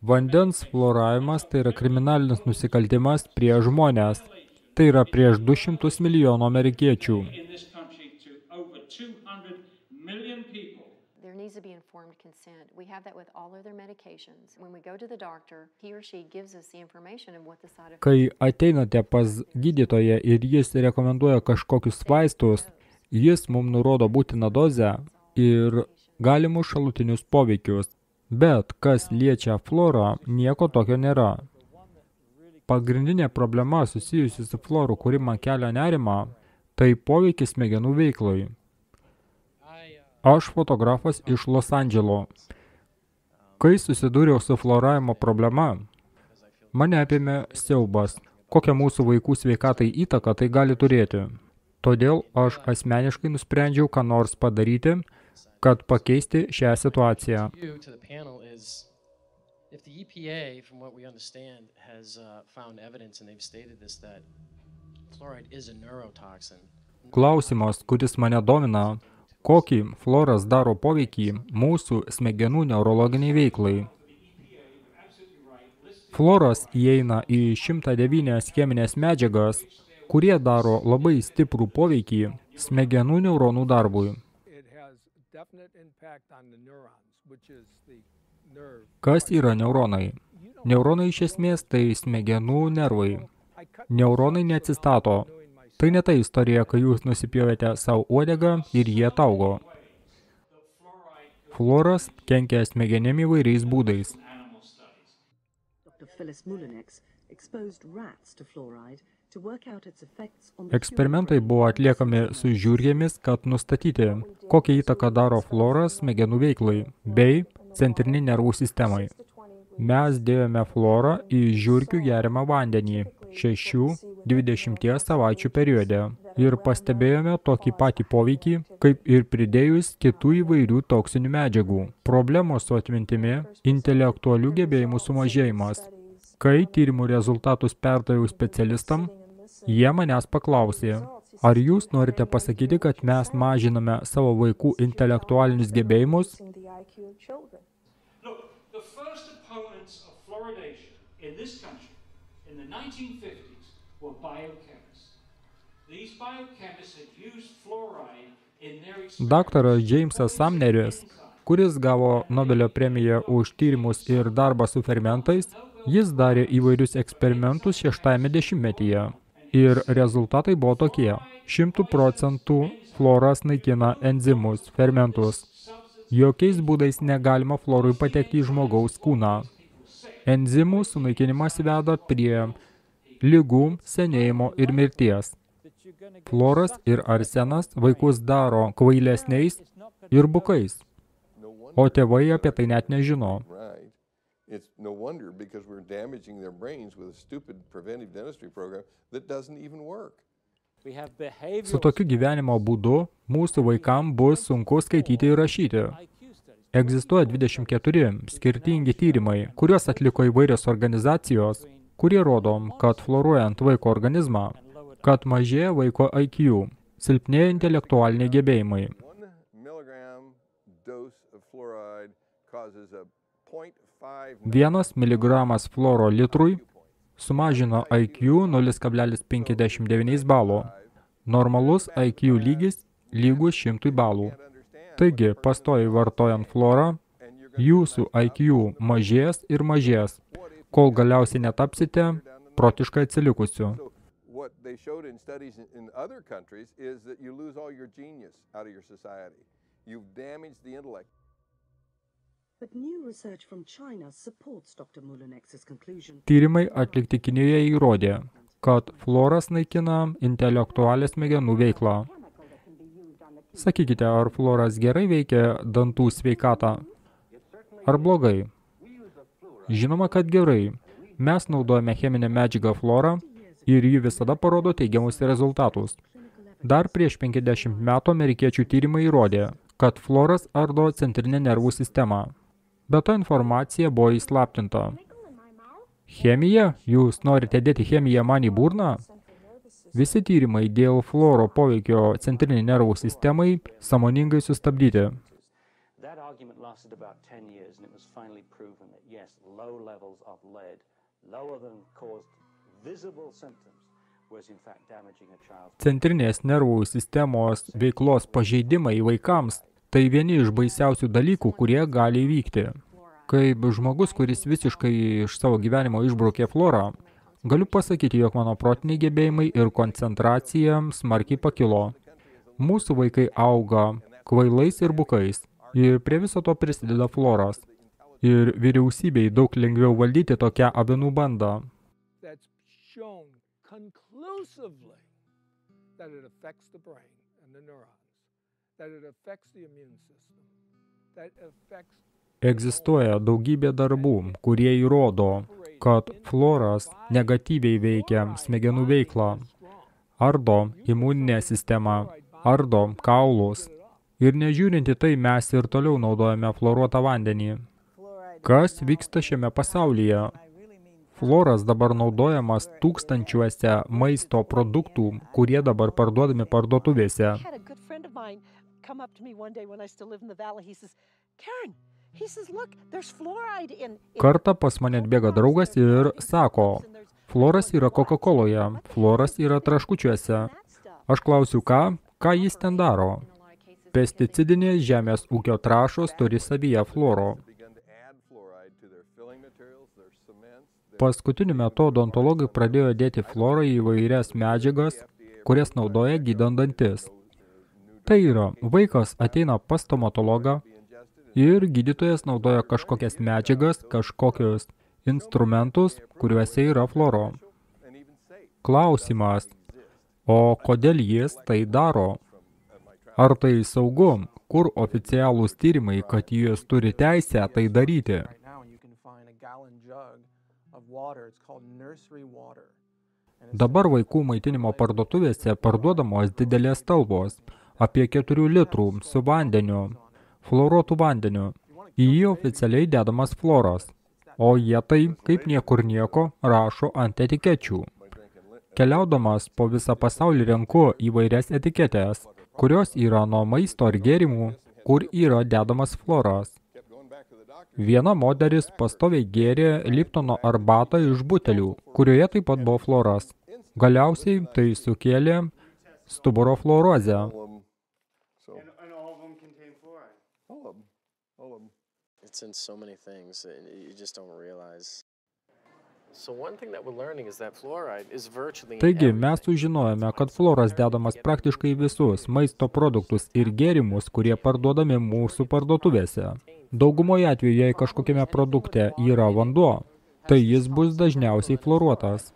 Vandens fluoravimas tai yra kriminalinis nusikaltimas prieš žmonės. Tai yra prieš du šimtus milijonų amerikiečių. To be informed consent. We have that with all other medications. When we go to the doctor, he or she gives us the information of what the side effects. Kai ateinate pas gydytoją ir jis rekomenduoja kažkokius vaistus, jis mums nurodo būtiną dozę ir galimus šalutinius poveikius. Bet kas liečia fluorą, nieko tokio nėra. Pagrindinė problema susijusi su fluoru, kuri man kelia nerimą, tai poveikis smegenų veiklai. Aš fotografas iš Los Andželo. Kai susidūriau su fluoravimo problema, mane apėmė siaubas, kokią mūsų vaikų sveikatai įtaką tai gali turėti. Todėl aš asmeniškai nusprendžiau, ką nors padaryti, kad pakeisti šią situaciją. if the E P A, from what we understand, has uh, found evidence, and they've stated this, that fluoride is a neurotoxin. Klausimas, kuris mane domina, kokį fluoras daro poveikį mūsų smegenų neurologiniai veiklai. Fluoras įeina į šimtą devynias chemines medžiagas, kurie daro labai stiprų poveikį smegenų neuronų darbui. Kas yra neuronai? Neuronai iš esmės tai smegenų nervai. Neuronai neatsistato. Tai ne ta istorija, kai jūs nusipjovėte savo uodegą ir jie ataugo. Fluoras kenkia smegenim įvairiais būdais. Eksperimentai buvo atliekami su žiurgėmis, kad nustatyti, kokią įtaką daro fluoras smegenų veiklai bei centrinį nervų sistemai. Mes dėjome fluorą į žiurkių geriamą vandenį šešių dvidešimties savaičių periode ir pastebėjome tokį patį poveikį, kaip ir pridėjus kitų įvairių toksinių medžiagų. Problemos su atmintimi, intelektualių gebėjimų sumažėjimas. Kai tyrimų rezultatus perdaviau specialistam, jie manęs paklausė, ar jūs norite pasakyti, kad mes mažiname savo vaikų intelektualinius gebėjimus? nineteen fifties were biochemists. These biochemists had used fluoride in their experiments. Daktaras Džeimsas Samneris, kuris gavo Nobelio premiją už tyrimus ir darbą su fermentais, jis darė įvairius eksperimentus šeštajame dešimtmetyje. Ir rezultatai buvo tokie. šimtu procentų fluoras naikina enzimus, fermentus. Jokiais būdais negalima fluorui patekti į žmogaus kūną. Enzimų sunaikinimas veda prie ligų, senėjimo ir mirties. Fluoras ir arsenas vaikus daro kvailesniais ir bukais, o tėvai apie tai net nežino. Su tokiu gyvenimo būdu mūsų vaikams bus sunku skaityti ir rašyti. Egzistuoja dvidešimt keturi skirtingi tyrimai, kuriuos atliko įvairios organizacijos, kurie rodo, kad fluoruojant vaiko organizmą, kad mažėja vaiko I Q, silpnėja intelektualiniai gebėjimai. Vienas miligramas fluoro litrui sumažino I Q nulis kablelis penkiasdešimt devyniais balo. Normalus I Q lygis lygus šimtui balų. Taigi, pastoviai vartojant fluorą, jūsų I Q mažės ir mažės, kol galiausiai netapsite protiškai atsilikusiu. Tyrimai atlikti Kinijoje įrodė, kad fluoras naikina intelektualią smegenų veiklą. Sakykite, ar fluoras gerai veikia dantų sveikatą, ar blogai? Žinoma, kad gerai. Mes naudojame cheminę medžiagą fluorą ir ji visada parodo teigiamus rezultatus. Dar prieš penkiasdešimt metų amerikiečių tyrimai įrodė, kad fluoras ardo centrinę nervų sistemą. Bet ta informacija buvo įslaptinta. Chemija? Jūs norite dėti chemiją man į burną? Visi tyrimai dėl fluoro poveikio centrinei nervų sistemai sąmoningai sustabdyti. Centrinės nervų sistemos veiklos pažeidimai vaikams tai vieni iš baisiausių dalykų, kurie gali įvykti. Kaip žmogus, kuris visiškai iš savo gyvenimo išbraukė fluorą, galiu pasakyti, jog mano protiniai gebėjimai ir koncentracija smarkiai pakilo. Mūsų vaikai auga kvailais ir bukais, ir prie viso to prisideda fluoras. Ir vyriausybei daug lengviau valdyti tokią avinų bandą. Egzistuoja daugybė darbų, kurie įrodo, kad fluoras negatyviai veikia smegenų veiklą, ardo imuninę sistemą, ardo kaulus. Ir nežiūrinti tai, mes ir toliau naudojame fluoruotą vandenį. Kas vyksta šiame pasaulyje? Fluoras dabar naudojamas tūkstančiuose maisto produktų, kurie dabar parduodami parduotuvėse. Kartą pas mane atbėga draugas ir sako, fluoras yra Coca-Coloje, fluoras yra traškučiuose. Aš klausiu, ką, ką jis ten daro? Pesticidinės žemės ūkio trąšos turi savyje fluoro. Paskutiniu metu odontologai pradėjo dėti fluorą į įvairias medžiagas, kurias naudoja gydant dantis. Tai yra, vaikas ateina pas stomatologą ir gydytojas naudoja kažkokias medžiagas, kažkokius instrumentus, kuriuose yra fluoro. Klausimas, o kodėl jis tai daro? Ar tai saugu, kur oficialūs tyrimai, kad jis turi teisę tai daryti? Dabar vaikų maitinimo parduotuvėse parduodamos didelės talvos, apie keturių litrų, su vandeniu, fluoruotų vandeniu. Į jį oficialiai dedamas fluoras, o jie tai, kaip niekur nieko, rašo ant etikečių. Keliaudamas po visą pasaulį renku įvairias etiketės, kurios yra nuo maisto ar gėrimų, kur yra dedamas fluoras. Viena moteris pastoviai gėrė Liptono arbatą iš butelių, kurioje taip pat buvo fluoras. Galiausiai tai sukėlė stuburo fluorozę. Taigi, mes sužinojame, kad fluoras dedamas praktiškai visus maisto produktus ir gėrimus, kurie parduodami mūsų parduotuvėse. Daugumoje atveju, jei kažkokiame produkte yra vanduo, tai jis bus dažniausiai fluoruotas.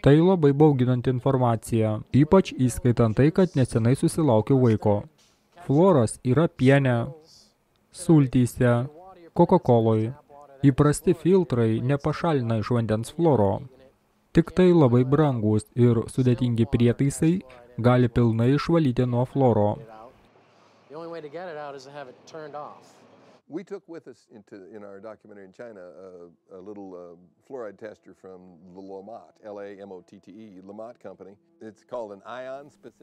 Tai labai bauginanti informacija, ypač įskaitant tai, kad nesenai susilaukiu vaiko. Fluoras yra piene, sultyse, Coca-Coloj. Įprasti filtrai nepašalina iš vandens fluoro. Tik tai labai brangūs ir sudėtingi prietaisai gali pilnai išvalyti nuo fluoro.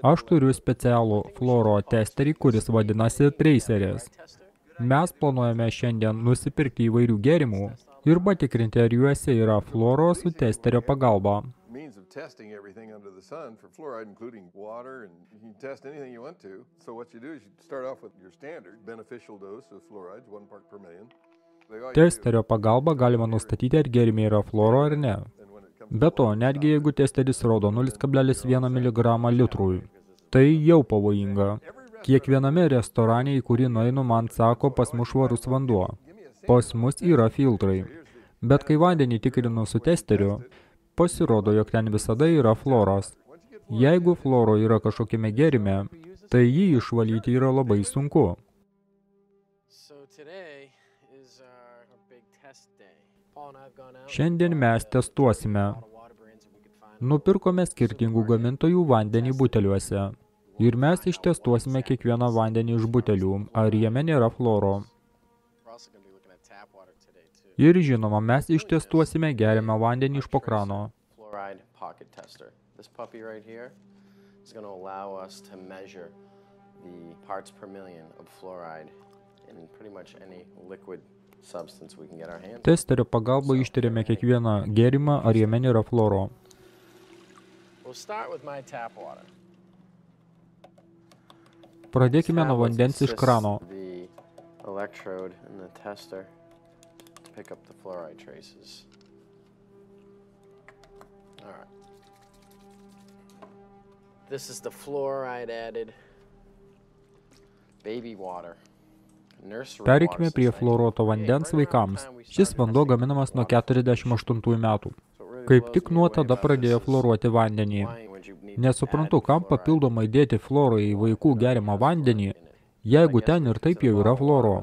Aš turiu specialų fluoro testerį, kuris vadinasi Traceris. Mes planuojame šiandien nusipirkti įvairių gėrimų ir patikrinti, ar juose yra fluoro su testerio pagalba. Testing everything under the sun for fluoride, including water, and you can test anything you want to. So what you do is you start off with your standard beneficial dose of fluoride, one part per million. Testerio pagalba galima nustatyti, ar gėrime yra fluoro ar ne. Be to, netgi jeigu testeris rodo nulis kablelis vienas miligramas litrui, tai jau pavojinga. Kiekviename restorane, į kurį nueinu, man sako, pas mus švarus vanduo. Pas mus yra filtrai. Bet kai vandenį tikrinu su testeriu, pasirodo, jog ten visada yra fluoras. Jeigu fluoro yra kažkokiame gėrime, tai jį išvalyti yra labai sunku. Šiandien mes testuosime. Nupirkome skirtingų gamintojų vandenį buteliuose. Ir mes ištestuosime kiekvieną vandenį iš butelių, ar jame nėra fluoro. Ir žinoma, mes ištestuosime geriamą vandenį iš po krano. Testerio pagalba ištiriame kiekvieną gėrimą, ar jame nėra fluoro. Pradėkime nuo vandens iš krano. Pick up the fluoride traces. All right. This is the fluoride added baby water. Pereikime prie fluoruoto vandens vaikams. Šis vanduo gaminamas nuo keturiasdešimt aštuntųjų metų. Kaip tik nuo tada pradėjo fluoruoti vandenį. Nesuprantu, kam papildomai dėti fluoro į vaikų gerimą vandenį, jeigu ten ir taip jau yra fluoro.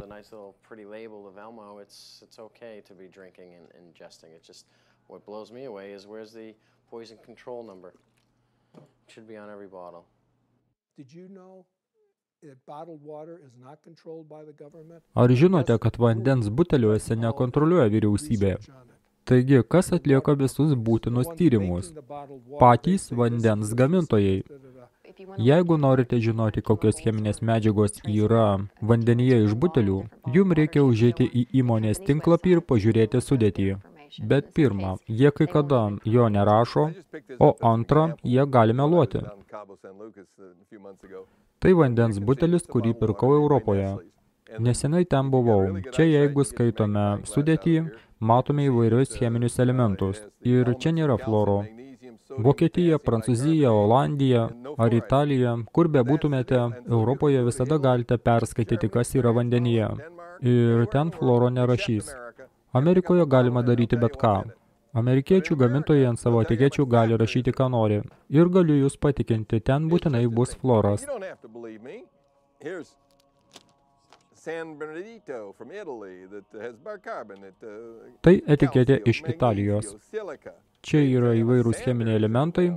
Ar žinote, kad vandens buteliuose nekontroliuoja vyriausybė? Taigi, kas atlieka visus būtinus tyrimus? Patys vandens gamintojai. Jeigu norite žinoti, kokios cheminės medžiagos yra vandenyje iš butelių, jums reikia užeiti į įmonės tinklapį ir pažiūrėti sudėtį. Bet pirma, jie kai kada jo nerašo, o antra, jie gali meluoti. Tai vandens butelis, kurį pirkau Europoje. Nesenai ten buvau. Čia, jeigu skaitome sudėtį, matome įvairius cheminius elementus. Ir čia nėra fluoro. Vokietija, Prancūzija, Olandija ar Italija, kur be būtumėte, Europoje visada galite perskaityti, kas yra vandenyje. Ir ten fluoro nerašys. Amerikoje galima daryti bet ką. Amerikiečių gamintojai ant savo etikečių gali rašyti, ką nori. Ir galiu jūs patikinti, ten būtinai bus fluoras. Tai etiketė iš Italijos. Čia yra įvairūs cheminiai elementai,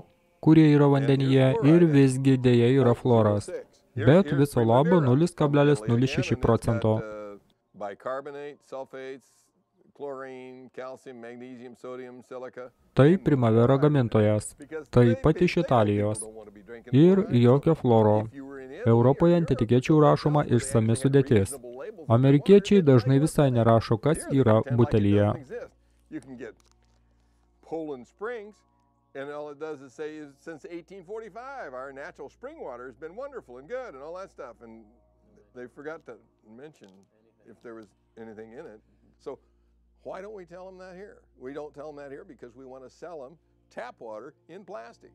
kurie yra vandenyje ir visgi dėja yra fluoras. Bet viso labo nulis kablelis nulis šeši procento. Tai Primavera gamintojas, taip pat iš Italijos. Ir jokio fluoro. Europoje ant etikečių rašoma išsami sudėtis. Amerikiečiai dažnai visai nerašo, kas yra butelyje. Poland Springs, and all it does is say, since eighteen forty-five, our natural spring water has been wonderful and good and all that stuff, and they forgot to mention if there was anything in it. So why don't we tell them that here? We don't tell them that here because we want to sell them tap water in plastic.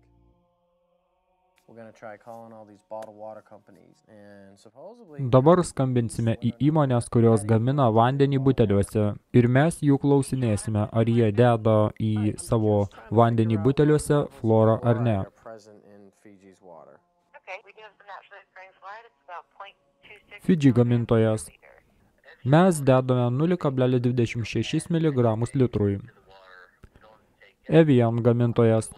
Dabar skambinsime į įmonės, kurios gamina vandenį buteliuose, ir mes jų klausinėsime, ar jie deda į savo vandenį buteliuose fluorą ar ne. Fidži gamintojas. Mes dedame nulis kablelis dvidešimt šešis miligramus litrui. Evian gamintojas.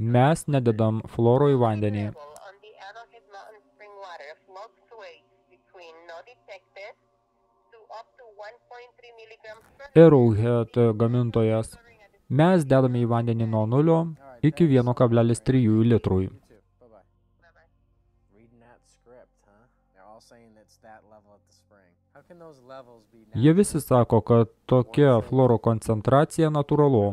Mes nededam fluoro į vandenį. Arrowhead gamintojas. Mes dedame į vandenį nuo nulio iki vieno kablelis trijų litrui. Jie visi sako, kad tokia fluoro koncentracija natūralu.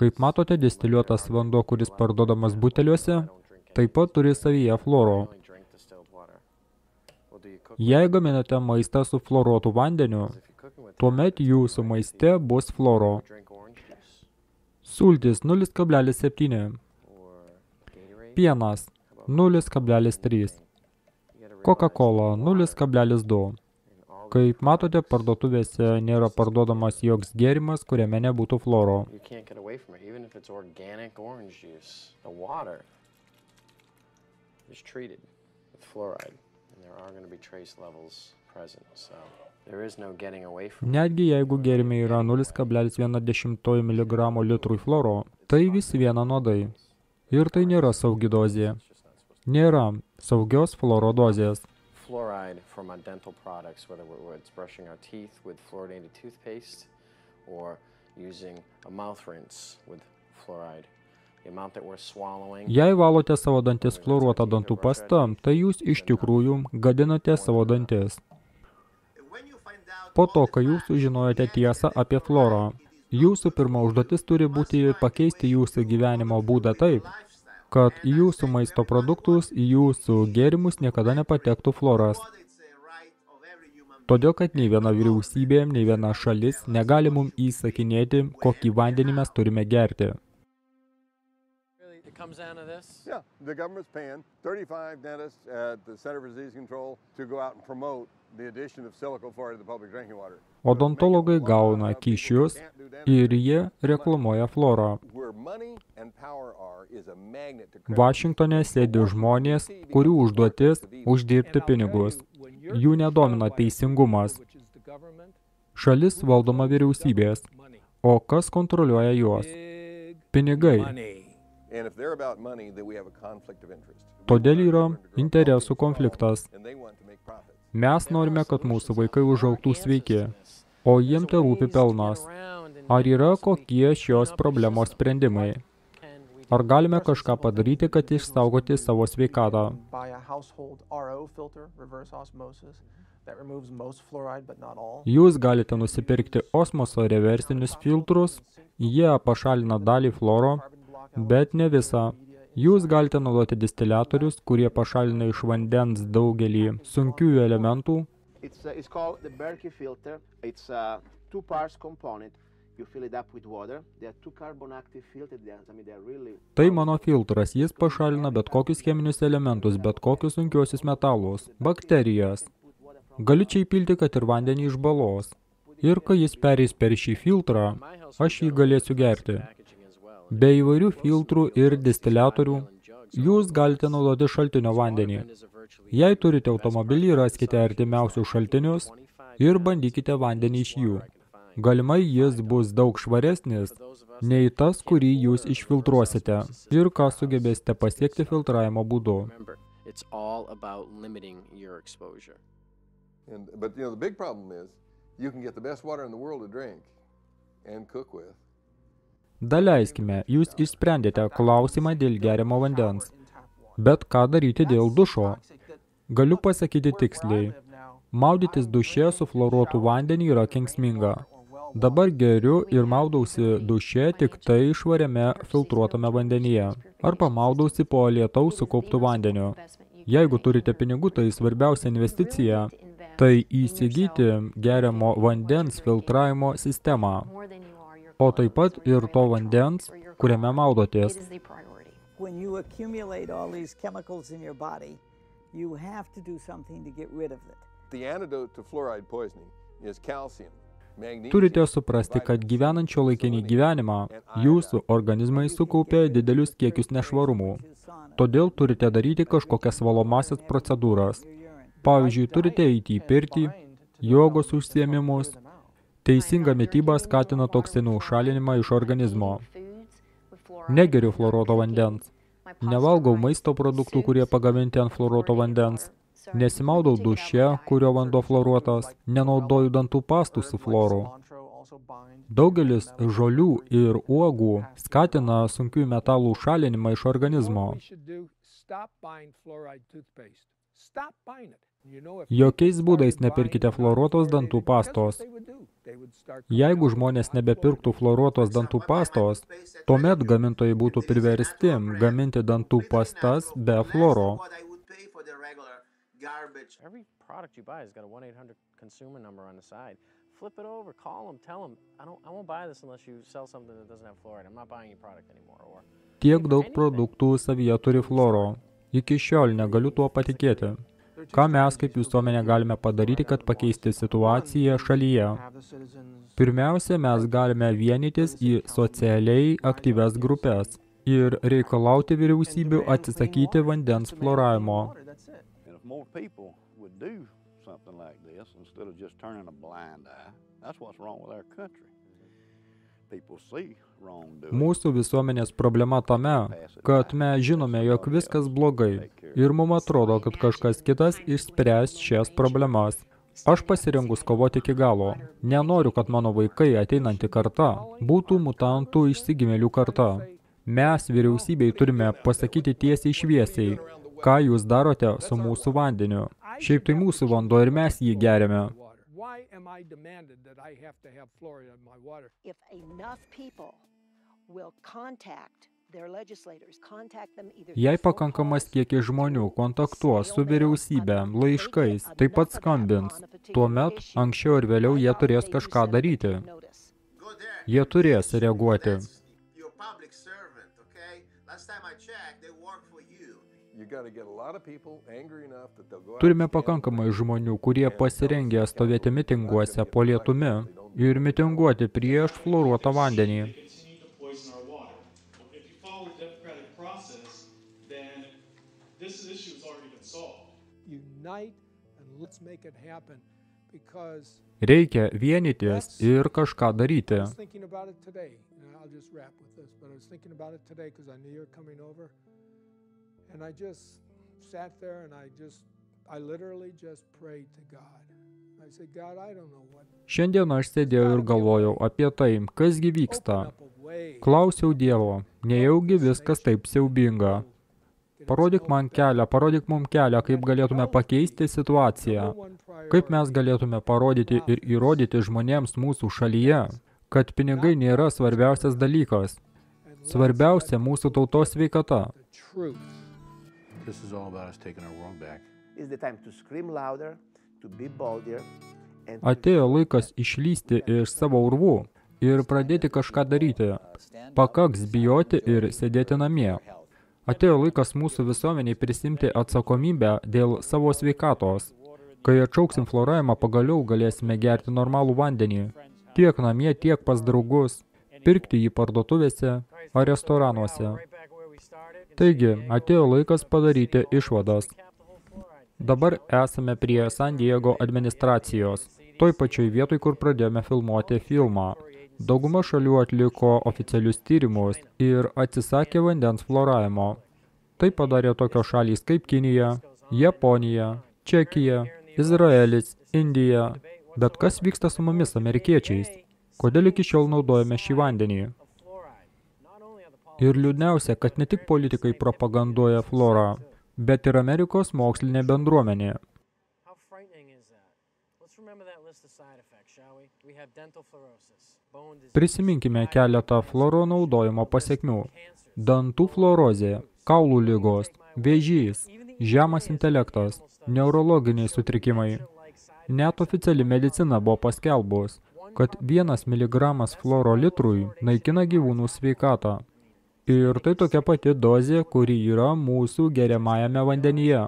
Kaip matote, distiliuotas vanduo, kuris parduodamas buteliuose, taip pat turi savyje fluoro. Jei gaminate maistą su fluoruotu vandeniu, tuomet jūsų maiste bus fluoro. Sultis nulis kablelis septyni. Pienas nulis kablelis trys. Coca-Cola nulis kablelis du. Kaip matote, parduotuvėse nėra parduodamas joks gėrimas, kuriame nebūtų fluoro. Netgi jeigu gėrime yra nulis kablelis viena dešimtoji miligramo litrui fluoro, tai vis viena nuodai. Ir tai nėra saugi dozė. Nėra saugios fluoro dozės. Fluoride for my dental products, whether it's brushing our teeth with fluoridated toothpaste or using a mouth rinse with fluoride. The amount that we're swallowing. Jei valote savo dantis fluoruotą dantų pastą, tai jūs iš tikrųjų gadinate savo dantis. Po to, kai jūs sužinojate tiesą apie fluorą, jūsų pirma užduotis turi būti pakeisti jūsų gyvenimo būdą taip, kad į jūsų maisto produktus, į jūsų gėrimus niekada nepatektų fluoras. Todėl, kad nei viena vyriausybė, nei viena šalis negali mums įsakinėti, kokį vandenį mes turime gerti. Odontologai gauna kyšius ir jie reklamuoja fluorą. Vašingtone sėdi žmonės, kurių užduotis uždirbti pinigus. Jų nedomina teisingumas. Šalis valdoma vyriausybės. O kas kontroliuoja juos? Pinigai. Todėl yra interesų konfliktas. Mes norime, kad mūsų vaikai užaugtų sveiki, o jiems tai rūpi pelnas. Ar yra kokie šios problemos sprendimai? Ar galime kažką padaryti, kad išsaugoti savo sveikatą? Jūs galite nusipirkti osmoso reversinius filtrus, jie pašalina dalį fluoro, bet ne visą. Jūs galite naudoti distiliatorius, kurie pašalina iš vandens daugelį sunkiųjų elementų. Tai mano filtras, jis pašalina bet kokius cheminius elementus, bet kokius sunkiuosius metalus, bakterijas. Galiu čia įpilti, kad ir vandenį iš balos. Ir kai jis perės per šį filtrą, aš jį galėsiu gerti. Be įvairių filtrų ir distiliatorių, jūs galite naudoti šaltinio vandenį. Jei turite automobilį, raskite artimiausius šaltinius ir bandykite vandenį iš jų. Galimai jis bus daug švaresnis nei tas, kurį jūs išfiltruosite ir ką sugebėsite pasiekti filtravimo būdu. And, but, you know, the big problem is, you can get the best water in the world to drink and cook with. Daleiskime, jūs išsprendėte klausimą dėl gerimo vandens. Bet ką daryti dėl dušo? Galiu pasakyti tiksliai. Maudytis duše su fluoruotu vandeniu yra kenksminga. Dabar geriu ir maudausi duše tik tai švariame filtruotame vandenyje. Arba maudausi po lietaus sukauptu vandeniu. Jeigu turite pinigų, tai svarbiausia investicija. Tai įsigyti geriamo vandens filtravimo sistemą, o taip pat ir to vandens, kuriame maudotės. Turite suprasti, kad gyvenant šiuolaikinį gyvenimą, jūsų organizmai sukaupia didelius kiekius nešvarumų. Todėl turite daryti kažkokias valomasias procedūras. Pavyzdžiui, turite eiti į pirtį, jogos užsiėmimus. Teisinga mityba skatina toksinų šalinimą iš organizmo. Negeriu fluoruoto vandens. Nevalgau maisto produktų, kurie pagaminti ant fluoruoto vandens. Nesimaudau duše, kurio vanduo fluoruotas. Nenaudoju dantų pastų su fluoru. Daugelis žolių ir uogų skatina sunkių metalų šalinimą iš organizmo. Jokiais būdais nepirkite fluoruotos dantų pastos. Jeigu žmonės nebepirktų fluoruotos dantų pastos, tuomet gamintojai būtų priversti gaminti dantų pastas be fluoro. Tiek daug produktų savyje turi fluoro. Iki šiol negaliu tuo patikėti. Ką mes kaip visuomenė galime padaryti, kad pakeisti situaciją šalyje? Pirmiausia, mes galime vienytis į socialiai aktyves grupės ir reikalauti vyriausybių atsisakyti vandens fluoravimo. Mūsų visuomenės problema tame, kad mes žinome, jog viskas blogai ir mums atrodo, kad kažkas kitas išspręs šias problemas. Aš pasirengus kovoti iki galo. Nenoriu, kad mano vaikai ateinanti karta būtų mutantų išsigimėlių karta. Mes vyriausybei turime pasakyti tiesiai šviesiai, ką jūs darote su mūsų vandeniu. Šiaip tai mūsų vanduo ir mes jį geriame. Why am I demanded that I have to have fluoride in my water? If enough people will contact their legislators, contact them either. Jei pakankamas kiekis žmonių kontaktuos su vyriausybe, laiškais, taip pat skambins, tuomet anksčiau ir vėliau jie turės kažką daryti. Jie turės reaguoti. Turime pakankamai žmonių, kurie pasirengė stovėti mitinguose po lietumi ir mitinguoti prieš fluoruotą vandenį. Reikia vienytis ir kažką daryti. Šiandien aš sėdėjau ir galvojau apie tai, kasgi vyksta. Klausiau Dievo, nejaugi viskas taip siaubinga. Parodyk man kelią, parodyk mum kelią, kaip galėtume pakeisti situaciją. Kaip mes galėtume parodyti ir įrodyti žmonėms mūsų šalyje, kad pinigai nėra svarbiausias dalykas. Svarbiausia mūsų tautos sveikata. Atėjo laikas išlysti iš savo urvų ir pradėti kažką daryti. Pakaks bijoti ir sėdėti namie. Atėjo laikas mūsų visuomeniai prisimti atsakomybę dėl savo sveikatos. Kai atšauksim fluoravimą, pagaliau galėsime gerti normalų vandenį. Tiek namie, tiek pas draugus, pirkti jį parduotuvėse ar restoranuose. Taigi, atėjo laikas padaryti išvadas. Dabar esame prie San Diego administracijos, toj pačioj vietoj, kur pradėjome filmuoti filmą. Dauguma šalių atliko oficialius tyrimus ir atsisakė vandens fluoravimo. Tai padarė tokios šalys kaip Kinija, Japonija, Čekija, Izraelis, Indija. Bet kas vyksta su mumis, amerikiečiais? Kodėl iki šiol naudojame šį vandenį? Ir liūdniausia, kad ne tik politikai propaganduoja florą, bet ir Amerikos mokslinė bendruomenė. Prisiminkime keletą fluoro naudojimo pasekmių. Dantų fluorozė, kaulų ligos, vėžys, žemas intelektas, neurologiniai sutrikimai. Net oficiali medicina buvo paskelbus, kad vienas miligramas fluoro litrui naikina gyvūnų sveikatą. Ir tai tokia pati dozė, kuri yra mūsų geriamajame vandenyje.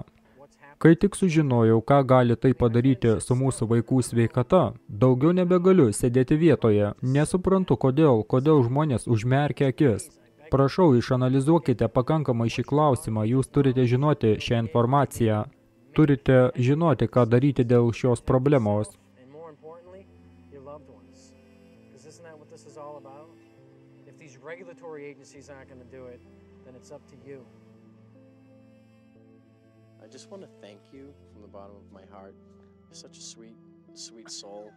Kai tik sužinojau, ką gali tai padaryti su mūsų vaikų sveikata, daugiau nebegaliu sėdėti vietoje. Nesuprantu, kodėl, kodėl žmonės užmerkia akis. Prašau, išanalizuokite pakankamai šį klausimą, jūs turite žinoti šią informaciją. Turite žinoti, ką daryti dėl šios problemos. I just want to thank you from the bottom of my heart. You're such a sweet, sweet soul.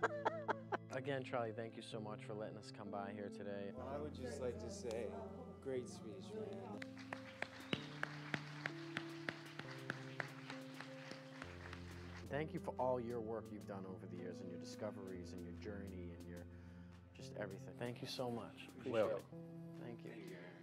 Again, Charlie, thank you so much for letting us come by here today. Well, I would just like to say, great speech, man. Thank you for all your work you've done over the years and your discoveries and your journey and your just everything. Thank you so much. Appreciate it. Thank you.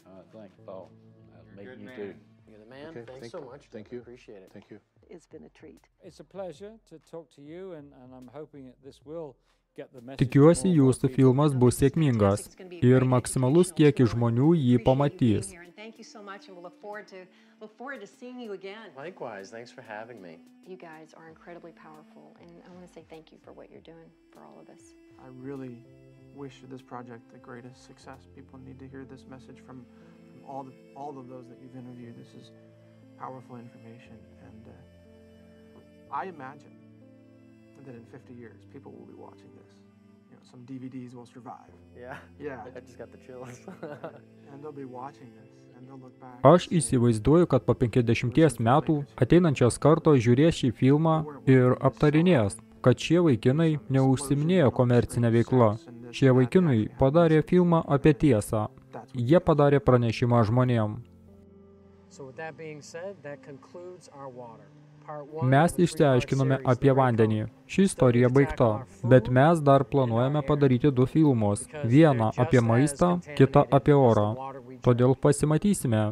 Uh, thanks, Paul. I'll make you do. You're the man. Okay, Thanks thank, so much. Thank you. Appreciate it. Thank you. It's been a treat. It's a pleasure to talk to you, and, and I'm hoping that this will get the message. Tikiuosi, jūsų filmas bus sėkmingas ir maksimalus kiekis žmonių jį pamatys. Thank you so much, and we'll look forward to look forward to seeing you again. Likewise, thanks for having me. You guys are incredibly powerful, and I want to say thank you for what you're doing for all of us. I really wish this project the greatest success. People need to hear this message from all the all of those that you've interviewed. This is powerful information, and uh, I imagine that in fifty years people will be watching this. You know, some D V Ds will survive. Yeah. Yeah. I just got the chills. And they'll be watching this and they'll look back. Aš įsivaizduoju, kad po penkiasdešimties metų ateinančios kartos žiūrės šį filmą ir aptarinės, kad šie vaikinai neužsiminėjo komercinę veiklą. Šie vaikinai padarė filmą apie tiesą. Jie padarė pranešimą žmonėm. Mes išsiaiškinome apie vandenį. Ši istorija baigta, bet mes dar planuojame padaryti du filmus. Vieną apie maistą, kitą apie orą. Todėl pasimatysime.